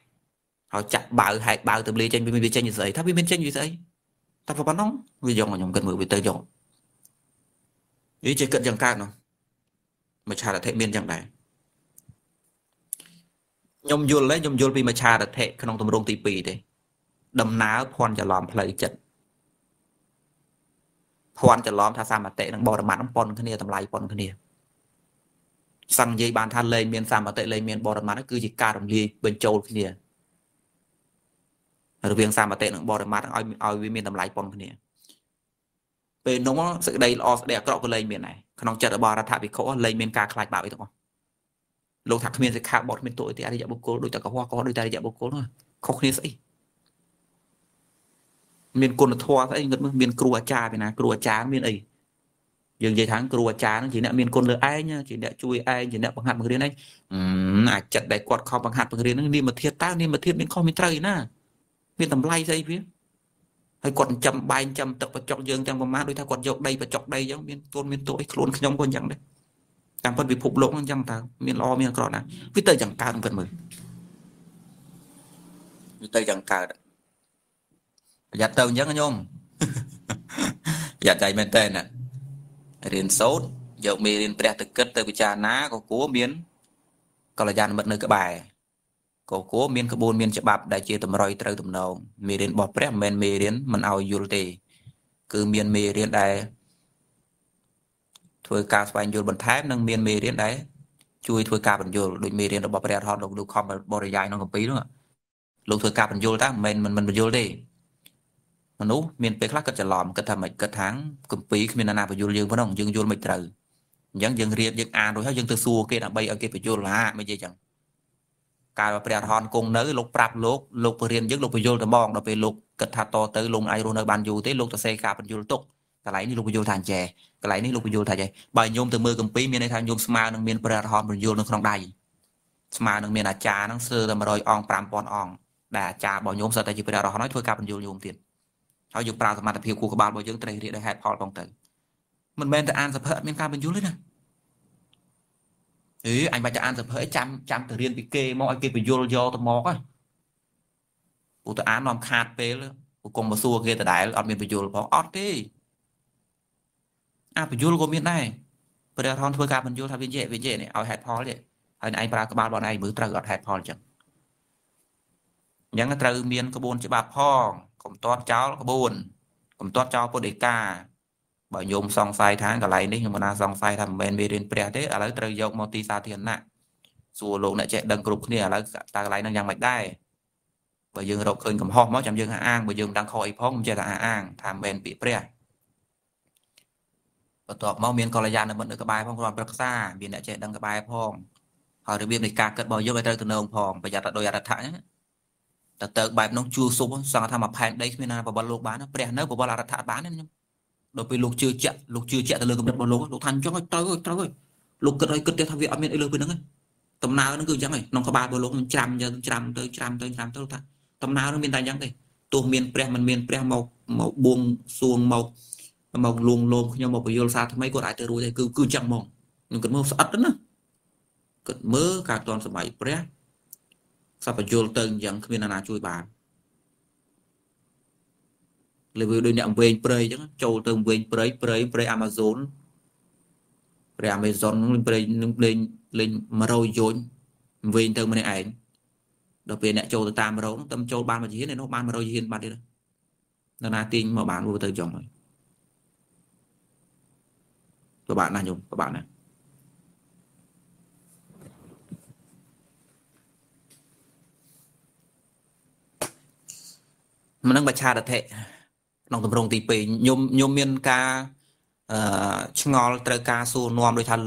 họ chặt bảo hại bảo từ lì trên bên trên như vậy tháp bên trên như vậy ta phải bắn nóng vì dòng mà nhom cần mười bị tới dòng ý chơi cận chẳng cao nó mà cha là thệ miên chẳng đại nhom vô lấy nhom vô vì mà cha là thệ khăn ông tầm rong tì pì thế đầm ná phòn cho lòm phải chật phòn cho lòm tha sao mà tệ đang bò đầm mặt ông pon cái này tầm lái pon cái này sang dây bàn than lên miền sàm mà tệ lên miền bò đầm mát nó cứ chỉ ca đồng ly bên châu cái nè rồi miền sàm mà tệ nó bò đầm mát oi với miền tầm lái pon cái nè về nó sự đây là để cọ cái lên miền này không chặt ở bò ra thả bị khổ lên miền ca khai bảo vậy thôi lô thạc miền sẽ khá bọt miền tuổi thì ai đi dạo bốc cố đôi ta có hoa có đôi ta đi dạo bốc cố thôi không nên sĩ miền cồn là thoa thấy miền cua cha bên này cua cha miền ấy dừng dây tháng cua chá nó chỉ nè miền côn lừa ai nhá chỉ nè chui ai chỉ nè bằng hạt bằng riêng đấy à chặt đại quạt kho bằng hạt bằng riêng nó đi mà thiệt tao đi mà thiệt miền kho miền trời na miền tầm lai dây phía hay còn chậm bay chậm tập và chọc dương chậm vào má đôi ta còn dọc đây và chọc đây giống miền côn miền tội luôn nhóm con chẳng đấy chẳng phân bị phục lỗ con chẳng ta miền lo miền cọ này vì tới chẳng cao cần mười vì tới chẳng cao dạ tao nhớ anh nhôm dạ chạy bên tên nè riêng sốt dạo mì riêng bẹt từ cất từ bị trà ná có cúa miến còn là dàn mật nơi cái bài Cô cố miên cơ bôn miên chạp bạp đã chia tầm rơi trâu tầm nâu. Mì đến bỏ prép mên mê đến mình ao dùl tì. Cứ miên mê đến đây. Thôi cao xoay dùl bằng thái nâng miên mê đến đấy. Chui thôi cao bằng dùl. Đôi mê đến đó bỏ prép hòn lúc không bỏ ra dài nó ngập bí đúng không ạ. Lúc thôi cao bằng dùl ta mình bằng dùl đi. Mà nú miên bê khắc cất trả lòm cất thầm mạch cất tháng. Cầm bí khi miên nà nà bằng dùl dương phải không. Dương dùl mạch trâu. Dân dân riêng dân an rồi hết dân tư xua kia là bay ở kia phải dùl là mấy gì chẳng. Cả bà hòn cùng nới lúc bạp lúc lúc riêng dân lúc bà dùl ta bong. Đọc về lúc kết thả to tới lúc ai rô nơi bàn dù tới lúc ta xe khá bà dùl tục. Cả lấy lúc bà dùl thang chè. Cả lấy lúc bà dùl thang chè. Bà nhôm từ mưa cầm phí miên này thang nhôm sma nâng miên bà hòn bà dùl nâng không đầy. Sma nâng miên là cha nâng sư ta mà rồi ong pram pon ong. Đã cha bỏ nhôm sợ ta chứ bà hòn nói thôi khá bà dùl nhôm tiền. Thôi dùng pram mà ta phiêu của bà bà dân trầy riêng hẹp hòn bong tử. Mình bên ta ăn sập hết miên khá bà dùl hết nè. Ý, anh bà chả ăn tập hỡi chăm từ riêng bị kê mọi kê phải vô do tập mọc á. Cô ta án nòm khát bê lửa. Cô cùng bà xua kê ta đáy lửa ọt miền phải vô lửa ọt đi. À phải vô lửa gồm miền này. Bởi đá thôn thua ca mình vô thả viên dễ này. Ở hạt phó lệ. Anh bà các bạn bọn anh mới trở hạt phó lệ chẳng. Nhưng nó trở miền có bốn chữ bà phó. Cũng tốt cháu có bốn. Cũng tốt cháu có đề ca. Bà nhôm xong sai tháng cả lấy đấy nhưng mà na xong sai thầm bên bề đến bè thế ở lấy trời dọc một tí xa thiên nè, xua lộn lại chạy đằng cục này ở lấy ta lấy năng nhàng mạch đây, bà dương đầu khơi cầm hòm máu chạm dương hạ an, bà dương đang khỏi phong chạy hạ an thầm bên bị bè, và tọt máu miên còn là già nữa vẫn được cái bài phong còn rất xa miên đã chạy đằng cái bài phong, họ được biết này cả cất bao nhiêu cái trời từ nông phong và già đặt đôi già đặt thải, đặt tờ bài nông chua xuống sang thầm mà phèn đấy miên na và bận lục bán nó bè nó của bò là đặt thải bán nên đôi khi lúc chưa chạy từ lưng cầm đất bò lố, lúc thanh cho trời ơi, lúc cất theo thằng Việt ở miền Tây lơ bên đó, tầm nào nó cứ chẳng này, nông có ba bò lố mình chạm tới lúc ta, tầm nào nó miền Tây chẳng này, tuồng miền pre màu buông xuồng màu luồng lồm nhưng màu bồi dồi xa thì mấy cô đại từ rồi thì cứ chẳng mỏng, nhưng cất mưa sạt đó, cất mưa cả toàn sầm bảy pre, sập bồi dồi từng chẳng miền Nam chui bà. Lời vừa đôi nhạc về Prey chứ, châu từng về Prey Amazon lên mà rồi dồn về từng mình ảnh, đặc biệt là châu từ tam rồi, tâm châu ban mà chỉ này nó ban mà rồi hiền ban đi đó, nó là tin mà bạn vừa từ chồng rồi, các bạn này. Mà nâng bà cha đặt hệ. Nông tầm rộng tí bì nhôm miên ca ngọt trời ca xuôn nôm đôi thà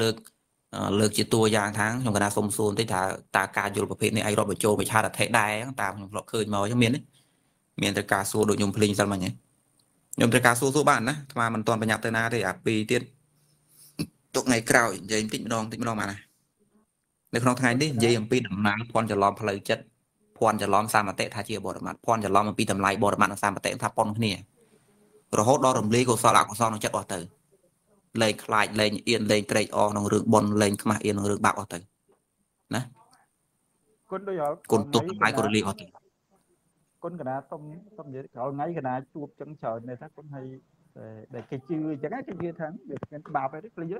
lược chỉ tùa dạng tháng trong cái đá xông xuôn tới ta ca dù lập phết này ai rộp bởi châu bởi cha đặt thế đài ta lọ khơi màu trong miên ấy miên trời ca xuôn đội nhôm phình ra mà nhé nhôm trời ca xuôn số bản á mà mình toàn phải nhạc tên á thì ạp bì tiết tục ngày cao dây tích mì đong mà này nếu không thay đi dây em pin nằm nắng con cho lòm phá lời chất con cho lòm xa mà tệ thà chia bò đập mặt con cho lòm pin tầm lại bò đập mặt xa mà tệ thà con cái rồi hốt đó đồng lý của sao lạc của sao nó chất bỏ từ lên lại lên yên lên cây o nó rừng bồn lên mà yên nó rừng bạc ở từ nè con tụt cái của lý ở từ con cái nào tôm vậy cậu ngay cái nào chuột chẳng chờ này thắc con hay để cái chư chẳng cái kia thắng được cái bạc phải rất là dữ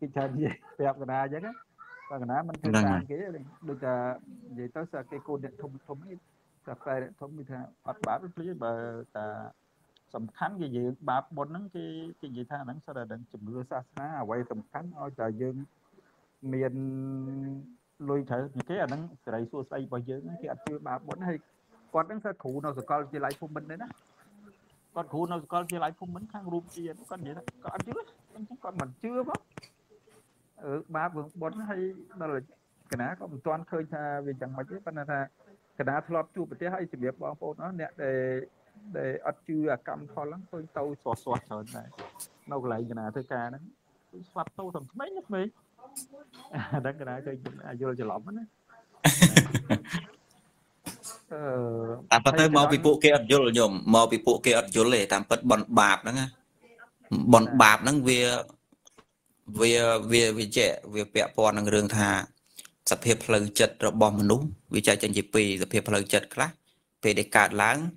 cái chờ gì đẹp cái nào vậy đó và cái nào mình làm cái được là vậy tới giờ cái cô điện thông cà phê điện thông như thế bắt bạc rất là dữ và tầm khánh cái gì bà bốn nắng cái gì tha nắng sao là đừng chụp mưa xa xa quay tầm khánh ôi trời dương miền lôi thở cái là nắng trời xua xây bao dương cái anh chưa bà bốn hay con nắng sao khủ nào rồi con chỉ lại phun mình đấy đó con khủ nào rồi con chỉ lại phun mình khang rùm gì con vậy đó con chưa con mình chưa bóc bà bốn hay đó là cái ná có một toàn khơi tha vì chẳng mấy cái là cái ná lọt chụp cái hay chỉ việc bao phun nó nè để ở chưa cầm kho lắm thôi tàu xóa trời này nấu lại cái nào thôi cả đó xóa tàu thầm mấy nhất mấy đang cái nào chơi vô chơi lỏng đấy tạm tới mau bị bộ kia ăn vô rồi nhổm mau bị bộ kia ăn vô lệ tạm bật bạp đó nghe bọn bạp nó về trẻ về vẽ pon đang rừng thà tập hiệp lần chật rồi bom mình đúng vì chạy chân dịp pì tập hiệp lần chật khác về để cản láng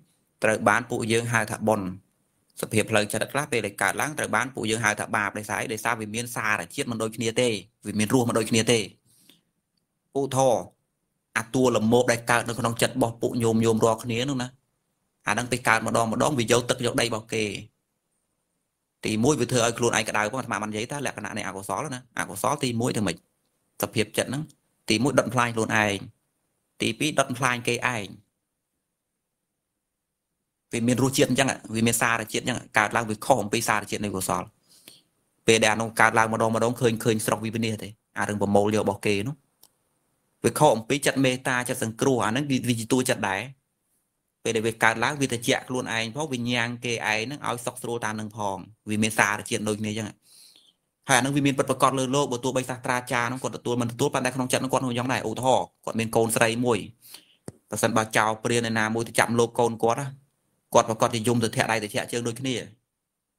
trời bán phụ dương hai thợ bồn sập hiệp lời chặt đất lát về để cả láng trời bán phụ dương hai thợ bạp để sái để sao vì miền xa là chiết mình đôi kia tê vì miền ruộng mình đôi kia tê phụ thò à tua là một đại cao nó còn chặt bỏ bộ nhôm nhôm rò khné nữa nè à đang tay cao mà đo vì dấu tật dọc đây bảo kề thì mũi vừa thừa ai luôn ai cả đời có mặt bàn giấy ta là cái nạn này à có xó rồi nè à có xó thì mũi thì mình tập hiệp trận đó thì mũi đậm phai luôn ai thì biết đậm phai cây ai vì miền ruột chuyện chẳng ạ vì miền xa là chuyện chẳng ạ cả lang vì khó không bị xa là chuyện này của xó về đàn ông cả lang mà đo khơi khơi sọc vì bên này thế à đừng bỏ mồ liều bảo kề nó về khó không bị chặt mê ta chặt sừng cua nó vì tôi chặt đáy về để về cả lá vì ta chẹt luôn ai phó vì nhang kê ai nó áo sọc sô tam nâng phòng vì miền xa là chuyện đôi này chẳng ạ hay nó vì miền bật con lên lô bộ tôi bay sang tra cha nó còn là tôi mình tôi ban đây không chặt nó còn hồi nhóm này ô thọ còn miền cồn say mùi và sân bà chào bền này nà mùi thì chạm lô cồn có đó còn và con thì dùng từ thẹn này thì thẹn chương đôi cái này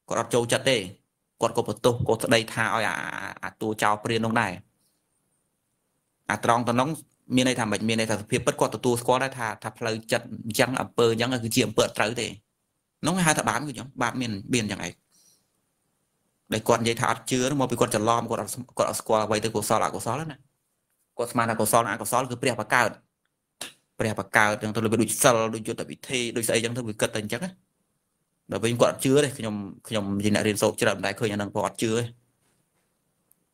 còn đọc châu chặt đây còn có một tô có đây tha oi à tôi chào bền ông này à trong tao nóng miền này thảm bệnh miền này thảm phê bất quạt tụt qua đây thà thà lời chặt chẳng ở bờ chẳng là cứ chiếm bờ tới thế nó hai thằng bán của nhóm bạn miền biển chẳng này để quạt dây thà chưa nó mà bị quạt chặt lom quạt qua vậy từ cổ sò lại cổ sò lắm này quạt mà là cổ sò lại cổ sò cứ bẹt bạc cao chẳng tôi là bị đuổi sờ đuổi chuột tại vì thế đuổi sấy chẳng tôi bị cật tình chắc á đối với quạt chưa đây nhóm gì lại điền sổ chưa làm đại khơi nhà đang quạt chưa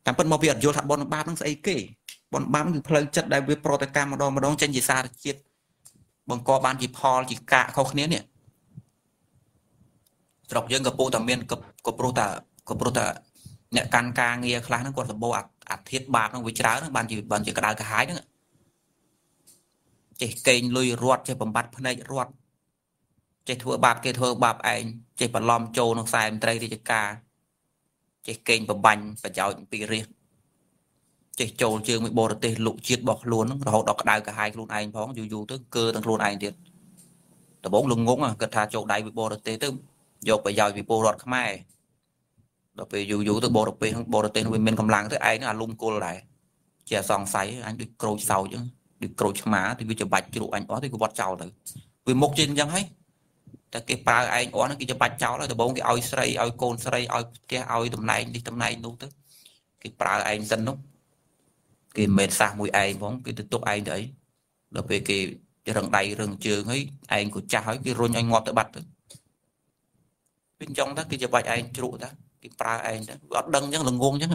thằng phân mò biển vô thằng bon ba nó sấy kĩ bọn bám thì phơi chất đại với protecam mà đo trên gì xa chiết bằng co ban chỉ pol chỉ cả không nén nè đọc dân gặp bộ tạm miên gặp prota nhẹ can ca nghe khá nó còn là bộ ạt thiết bạc nó với trái nó ban chỉ cả đá cả hái nữa chỉ kênh lui ruột chỉ bằng bát này ruột chỉ thua bạc anh chỉ bằng lom châu nó xài em tây thì chỉ cả chỉ kênh bằng bánh và cháu bị riêng chạy trồn chưa mới bỏ được lụ chiết bọc luôn rồi đọc đai cả hai luôn anh phóng dù tới cơ thằng luôn anh thiệt tao bỗng lùng ngỗng à cật thà trộn đai bị bỏ được tới dọc phải dài bị bỏ lọt không ai đọc về dù tới bỏ được về không bỏ được tên mình cầm láng tới anh là lung cô lại chè sòng sấy anh bị cột sầu chứ bị cột má thì bị chập bạch chụp anh ó thì cứ bọt trào rồi vì một trên chẳng hay ta cái ba anh ó nó kia chập bạch cháu là tao bỗng cái ao sấy ao cồn sấy ao kia ao tầm này nút tới cái ba anh dân lúc cái mệt xa mùi ai bóng cái tục ai đấy là về cái rừng đầy rừng trường ấy anh của cha ấy cái rôn anh ngọt tới bật bên trong đó cái bạch anh trụ đó cái pra anh đó gót đăng chắc là ngôn chắc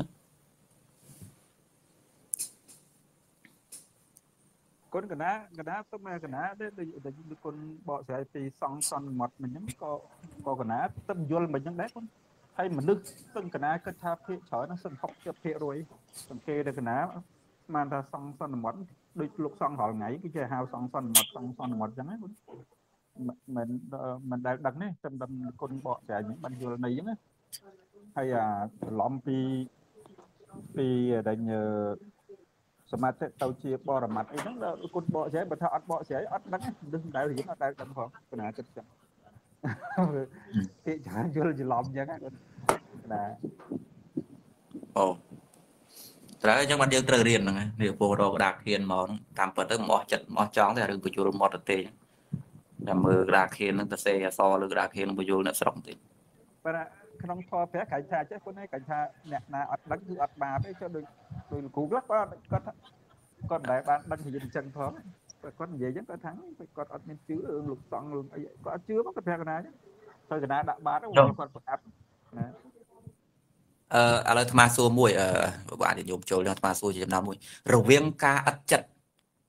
con cái đá tôm này cái đá đấy để con bỏ sợi thì son mọt mình nhắm co cái đá tôm vô mình nhắm đấy con hay mà nước tôm cái đá cứ thả phê chói nó sừng học chập phê rồi sừng kê được cái đá mà ta xong son một đôi lúc xong họ ngày cái chơi hao xong son một chẳng ấy mình đặt đặt đấy tầm con bọ trẻ những ban vừa này ấy hay là lõm pi đại nhờ smart tàu chia bò mặt ấy nó con bọ trẻ bật thợ bọ trẻ ắt đắng đừng đại gì nó đại tầm khoảng cái nào chắc cái chả vừa lõm chẳng ấy là đó trong ban điều từ điền này điều bồ đồ đạc hiền món tam phần tới mỏ chật mỏ chóng thì đừng bị chùi mọt tê làm mờ đạc hiền nó ta xe so lực đạc hiền bị chùi nó sọc tê. Không thò phé cảnh thà chứ con ấy cảnh thà nè nà ắt đắng cứ ắt bà đấy cho đôi cú lắc con đại ban đăng thì dân chân thó con về vẫn có thắng con ắt nên chứa lục toàn luôn có chứa mắc cái này chứ thôi cái này đã bán nó còn còn áp alo thma xua mũi bạn để nhôm trồi thma xua chỉ làm mũi rượu viếng ca ắt chật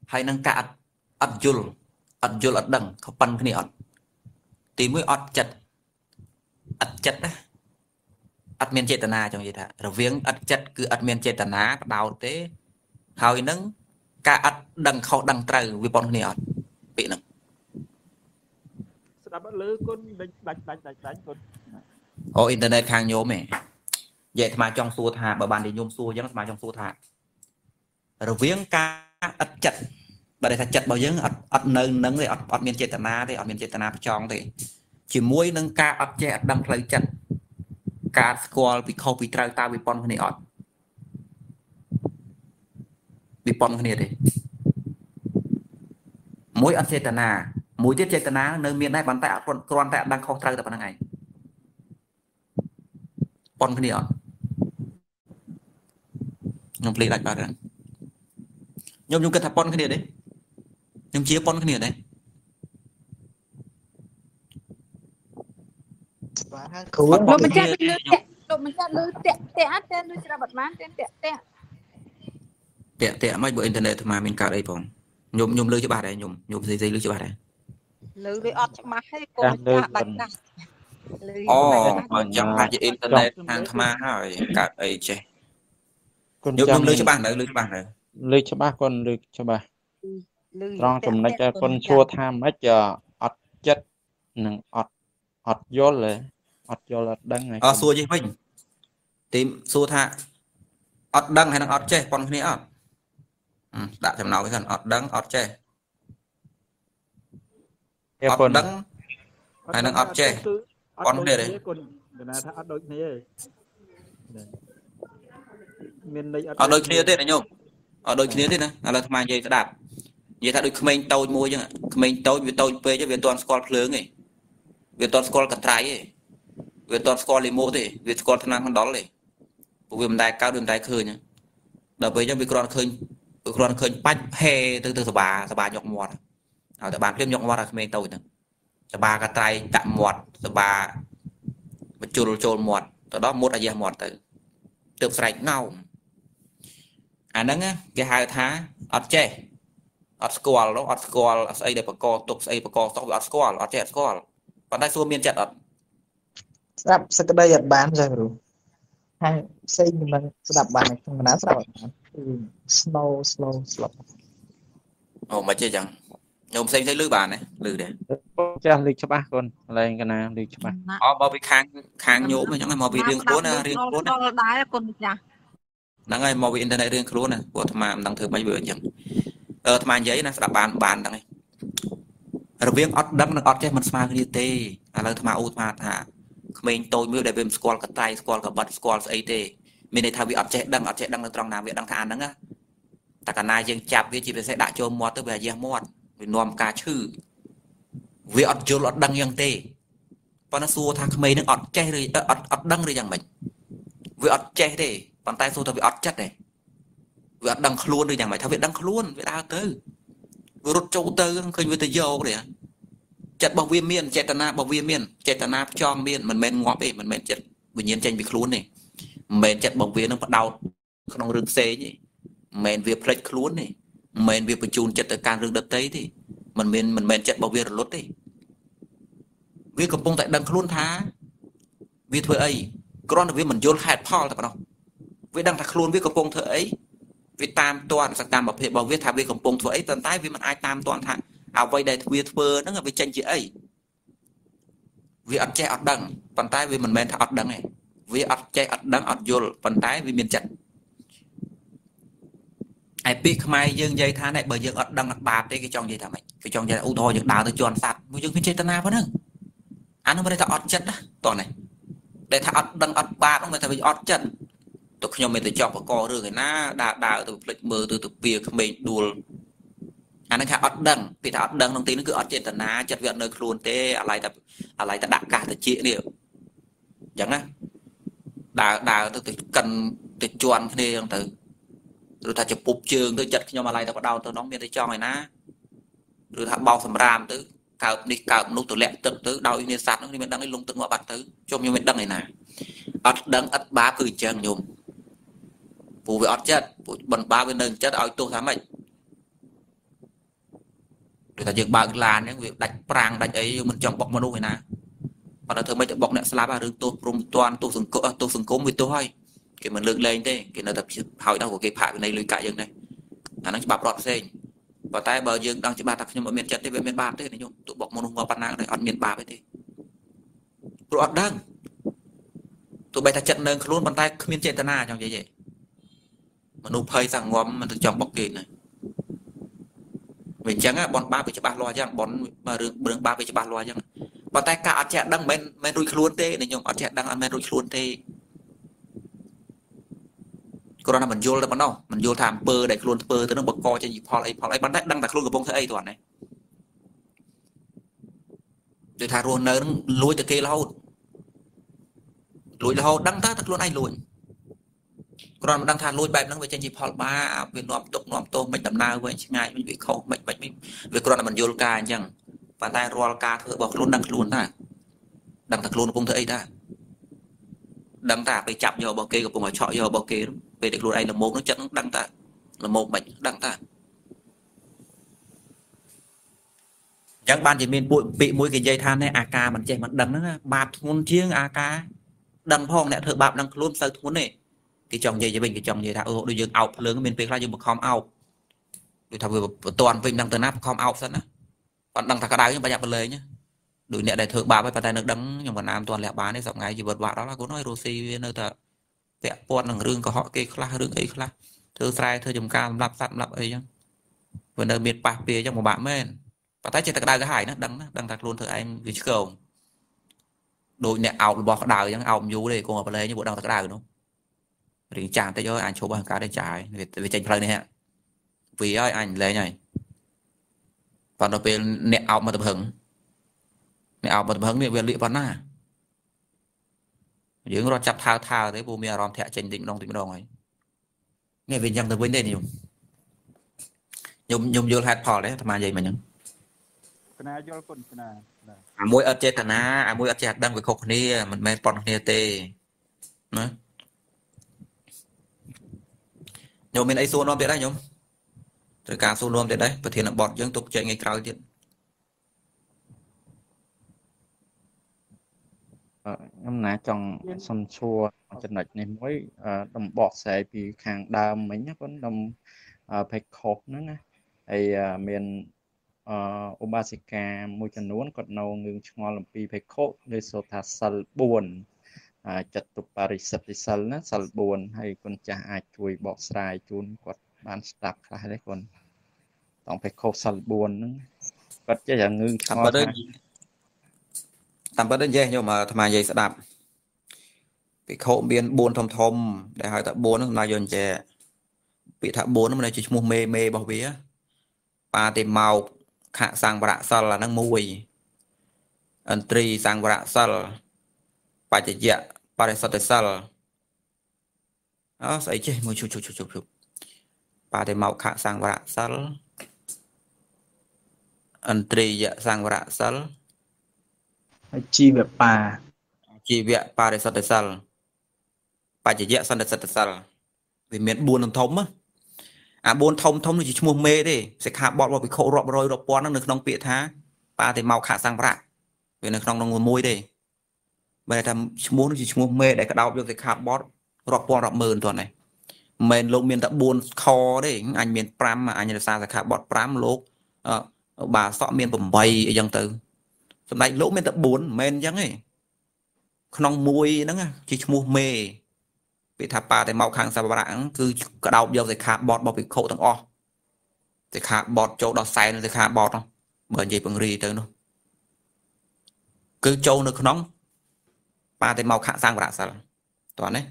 hay năng ca ắt jul ắt đằng không pan cái này ắt tí mũi ắt chật á ắt miền chetana trong gì thà rượu viếng ắt chật cứ ắt miền chetana đào thế hay năng ca ắt đằng không đằng trời vì bọn này ắt bị năng đã bắt lưới con đánh con ô internet hàng nhôm này vậy mà trong xua thà bởi bàn để nhôm xua giống mà trong xua thà rồi viếng ca ắt chặt bà đây thật chặt bao nhiêu ắt nâng nâng thì ắt miền chetana thì ắt miền chetana trong thì chỉ muối nâng ca ắt chặt đâm lấy chặt ca squall bị khâu bị trao tao bị pon này ắt bị pon này đấy muối ắt chetana muối tiết chetana nơi miền này bàn tay ắt còn tay đang khâu trao tập ban ngày pon này ắt nhôm plei lại ba lần nhôm nhôm cái tháp pon cái này đấy nhưng chia con cái này nó mình chặt lưỡi tẹt, mình chặt lưỡi tẹt tẹt tên lưỡi ra bật má tên tẹt tẹt tẹt tẹt mấy bữa internet mà mình cả đây phòng nhôm nhôm lưỡi cho bà này nhôm nhôm dây dây lưỡi cho bà này lưỡi lưỡi ót cho má hay còn bạch nè oh chẳng phải internet hàng tham ma hỏi cả ấy chơi nhôm lưỡi cho bà này lưỡi cho bà này lưỡi cho bà con lưỡi cho bà trong tầm này con xua tham mấy giờ ót chết nằng ót ót vô lệ ót vô là đắng này xua chứ mình tìm xua tha ót đắng hay là ót chơi con cái này ót đã thầm nào cái thằng ót đắng ót chơi ót đắng hay là ót chơi con về đấy ở đôi kia thế này nhung ở đôi kia thế này là tham gia đạp vậy ta được mình tàu môi chứ mình tàu với tàu về cho việc toàn score lớn này việc toàn score cả trái việc toàn score limo thì việc score thằng con đó này vùng đài cao đường đài khơi nhá đập với cho việc con khơi bách he từ bà nhọc mọt ở tại bàn phim nhọc mọt là mình tàu từ bà cả trái tạm mọt từ bà một chồn chồn mọt từ đó một là gì mọt từ từ sải ngầu à nắng á cái hai tháng ở che ắt score nó ắt score ắt ấy để bạc co tục ấy bạc co ắt score ắt chết score còn đây xua miên chặt ắt sắp sắp đây ắt bán rồi rồi hai xây mình đập bàn không mình đá sao slow slow slow ồ mà chơi chẳng nhôm xây thấy lưới bàn này lưới đấy chơi lưới cho ba con lên cái nào lưới cho ba ó bao bị kháng kháng nhôm mà những cái mò bị riêng cuốn đá con nhá nắng ngày mò bị internet riêng cuốn này của thằng mà đang thử mấy bữa chẳng mà giấy là bàn bàn này rồi viếng ót đấm nó ót chứ mình smart như thế là thằng út mà thả mình tôi mới để viêm squall cả tay squall cả bật squall ấy thế mình để thằng bị ót chết đăng là trong nào việc đăng thả nắng á ta cả nay riêng chạp cái chị sẽ đại cho mọt tới về gì mọt mình nom cá chư việc ót chưa ót đăng riêng thế còn nó xua thằng mình nó ót chết rồi ót đăng rồi chẳng mình việc ót chết thế còn tay xua thằng bị ót chết này việc đăng luôn rồi chẳng phải thằng việc đăng luôn việc đa tư vừa rút châu tư khơi với tư dâu để chặt bảo viên miền chặt na bảo viên miền chặt na cho miền mình men ngõ về mình men chặt bình nhiên tranh bị luôn này men chặt bảo viên nó bắt đầu không rừng xê nhỉ men việc play luôn này men việc bịch chun chặt tới càng rừng đất tây thì mình men chặt bảo viên rồi lốt đi việc cầm bông tại đăng luôn thá việc thôi ấy còn là việc mình vô hạt pal là đâu việc đăng thạc luôn việc cầm bông thôi ấy vì tam toàn sạc tam bảo vệ bảo viết thả về công pông ấy tận tái vì mặt ai tam toàn thả áo vây đầy viết phơ nó là vì tranh chị ấy vì ăn che ăn đắng bàn tay vì mình men thả ăn đắng này vì ăn che ăn đắng ăn vô bàn tay vì miền chặt ai biết mai dương dây thả này bởi dương ăn đắng ăn bạp thế cái trong dây thả mày cái trong dây ô thôi những đào tôi tròn sạt mới dương cái chơi tân na vẫn hơn anh không phải thả ăn chất đó toàn này để thả ăn đắng ăn bạp không phải thả vì ăn chất tôi không mình tự chọn và co rồi na đào đào từ lịch mờ từ việc mình đùa anh ấy ắt đằng vì ắt đằng đồng tiền nó cứ ắt trên tận ná chặt việc nơi luôn thế lại ta đặt cả từ chị liệu chẳng á đào đào tôi cần tự chọn cái này từ rồi ta chụp bục trường tôi chặt nhưng mà lại ta bắt đầu tôi nói miền tôi cho này na rồi ta bao thầm ram tứ cào lúc tôi lẹ tự tứ đau như sạt nó thì mình đang đi lung tung ngõ bạt tứ trong như mình đằng này nè ắt đằng ắt bá cười chàng nhung vụ về ót chết bận ba bên đường chết ói tu thám mệnh người ta dựng ba cái làn những việc đạch prang đạch ấy mình chọn bọc manu này nè còn là thường mấy chọn bọc này slab ba đường tu rung toàn tu sừng cốm với tu hơi cái mình lượn lên thế cái nó tập hỏi đâu của cái phải này lưỡi cãi dựng này nó chỉ bạp rọt xe và tay bờ dựng đang chỉ ba thằng nhưng mà miền chết thế về miền ba thế này nhung tụ bọc manu vào ban nang này ót miền ba vậy thế rồi ót đăng tụ bay ta chặn đường luôn bàn tay miền chết ta na trong vậy vậy mà nụ phơi sang ngóm mà từ trong bọc kín này mình chẳng á bọn ba về cho ba loa chẳng bọn mà đường ba về cho ba loa chẳng bọn tay cả trẻ đang men rui luôn thế này nhung trẻ đang ăn men rui luôn thế corona mình vô là bọn đâu mình vô thảm pơ để luôn pơ tới nó bật co cho gì pol ấy bọn đấy đang đặt luôn cái bông thế ấy toàn này để thả luôn nơi lối từ kia lâu lối lâu đăng ta thật luôn ai luôn còn đang thả lôi bài năng về trên gì Paul ba về nón đục nón tô mình tầm nào với ngày mình bị khâu mình về còn là mình yoga chẳng bàn tay roalca thưa bảo luôn đằng luôn ta đằng thật luôn cũng thấy ta đằng ta về chạm vào bảo kê của cùng ở chọi vào bảo kê về được luôn đây là một nó chấn đằng ta là một bệnh đằng ta chẳng ban chỉ mình bị mũi cái dây than này AK mình chạy mặt đằng đó bạt ngôn chiêng AK đằng phong này thợ bạc đằng luôn sơ thốn này cái chồng dây cho mình cái chồng dây thả ô đôi dương out lớn bên phía ra dương một com out đôi thằng vừa toàn vinh đang từ nắp com out sẵn á bạn đang thằng cái nhưng bạn nhập vào lời nhá đôi nẹt đại thợ bạc với bàn tay nước đắng nhưng mà làm toàn lẹ bán đấy dọc ngày chỉ vượt bạc đó là có nói Rossi nơi thợ vẽ con đằng rương có họ kê khla rương ấy khla thơ sai thơ chồng cam lặp sẵn lặp ấy nhá vừa nơi miệt bạc bia trong một bạn men và tay trên thật đào cái hải nó đăng thật luôn thử anh vì chứ cầu đôi nè ảo bọt đào chẳng ảo vô đây còn ở đây như bộ đăng thật đào đúng thì chàng tới cho anh chụp bằng cá để trái về tranh play này hả vì ơi anh lấy này và nó bên nè ảo mà tập hứng nè ảo mà tập hứng miệng về lụy vấn à những rót chặt thao đấy bố mẹ ròm thẹ trình định đồng tính đồng ấy nghe về nhầm tới vấn đề nhiều nhung vô hạt phò đấy mà vậy mà nhung mối ở trên à mối ở trên đang bị khục này mình men còn này tê nữa nhiều mình ấy xôn non biết đấy nhung rồi cả xôn non biết đấy và thiền là bọt dân tục chạy ngày cao chuyện năm nay trong sầm chùa trên này này mối đồng bọt sẽ bị hàng đàm mấy nhá vẫn đồng phải khục nữa nè thì miền Obasika môi chân nuôn còn nâu ngưng cho lòng phí phải khổ nơi số thả sal buồn chật tục Paris sal buồn hay con cha ai chui bọt sài chun quật bán sạc lại đấy con tổng phải khổ sal buồn vật chứ là ngưng cho tạm bất đơn dây nhưng mà thầm dây sẽ đạp cái khổ biên buồn thông thông để hỏi tạo buồn là dồn trẻ bị thả buồn mà này chỉ mua mê mê bảo vía và tìm màu khả sang vạ sal là năng mùi ẩn tri sang vạ sal bài chỉ dạ bài sơ sal đó sấy chứ mùi chụp và thì màu khả sang vạ sal ẩn tri dạ sang vạ sal chi vẹt bà để sơ sal bài chỉ dạ sơ sal vì miền buồn đồng thống á buôn thông thông thì mua mê đi sẽ hạ bọn vào bị khổ rộp rồi rộp bọn nó được nông biệt há ba thì màu khả sang rạ về nước nông nguồn môi đi về làm muốn chỉ mua mê để cả đau được thì hạ bọn rộp bọn rộp mờn tuần này mền lộn miền đã buồn kho đấy anh miền pram mà anh là sao là hạ bọn pram lốp bà sọ miền bầm bay dân từ hôm nay lỗ miền đã buồn mền chẳng ấy nông môi đó chỉ mua mê bị tháp bà thì màu kháng sao bạn cứ cả đầu giờ thì khá bọt bọt bị khổ thằng o thì khá bọt chỗ đó xài thì khá bọt không bởi vì bằng rì tới luôn cứ châu nó nóng bà thì màu kháng sang và sao toàn đấy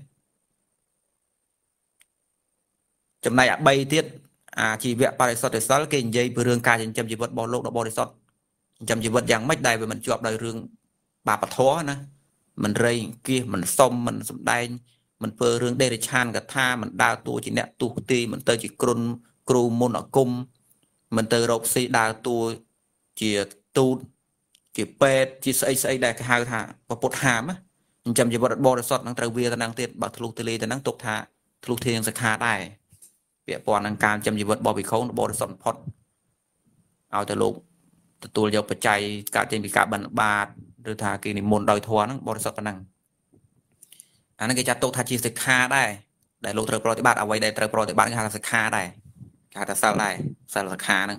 chấm này bay tiết chỉ việc bà để sót để sót cái dây vừa rương ca trên chấm chỉ vật bỏ lỗ đó bỏ để sót chấm chỉ vật dạng mách đầy về mình chụp đầy rương bà bật thó nè mình rây kia mình xông mình sụp đai mình phơi rừng để chan cả tha mình đào tua chỉ nẹt tua ti mình tới chỉ cồn cù môn ở cung mình tới rộng xây đào tua chỉ pe chỉ xây đại cái hai thà và bột hàm á mình chậm chỉ bột bò để sọt năng tàu bia năng tiệt bạc thulu tê lê năng tục thà thulu thiên sẽ khá đại bịa bò năng cam chậm chỉ bột bò bị khâu bò để sọt phật ao tê lục tụi dọc bạch chay cả trên bị cả bẩn bạt rồi thà kỳ này môn đòi thua năng bò để sọt năng anh cái chặt tố thạch chi sực kha đây để lộ trời pro thì bạn ở đây trời pro thì bạn cái sực kha đây cả ta sao đây sao là kha nữa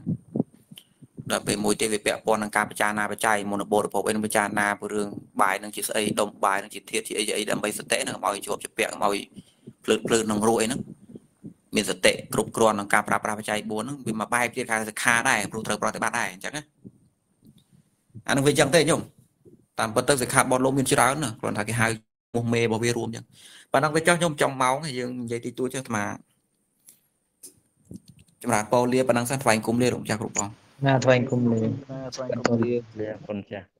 đợi về mùi tê về bẹo con đang cà bạch na bạch chay môn bộ được bộ bên bạch na bộ đường bài đang chỉ xây đồng bài đang chỉ thiết chỉ ấy đâm bay sệt tệ nữa mọi chuột chụp bẹo mọi phượt nòng ruồi nữa miền sệt tệ cột cồn đang cà bạch chay buồn nữa vì mà bay thì cái sực kha đây lộ trời pro thì bạn đây chắc á anh về chẳng tệ nhung tạm bật tới sực kha bọn lỗ miền chưa đó nữa còn thà cái hai một mê bảo vệ luôn và đang phải cho nhóm trong máu này dương vậy thì tôi cho mà chúng ta bao lia và đang sát phanh cùng lia động chặt rụng con na phanh cùng lia còn chặt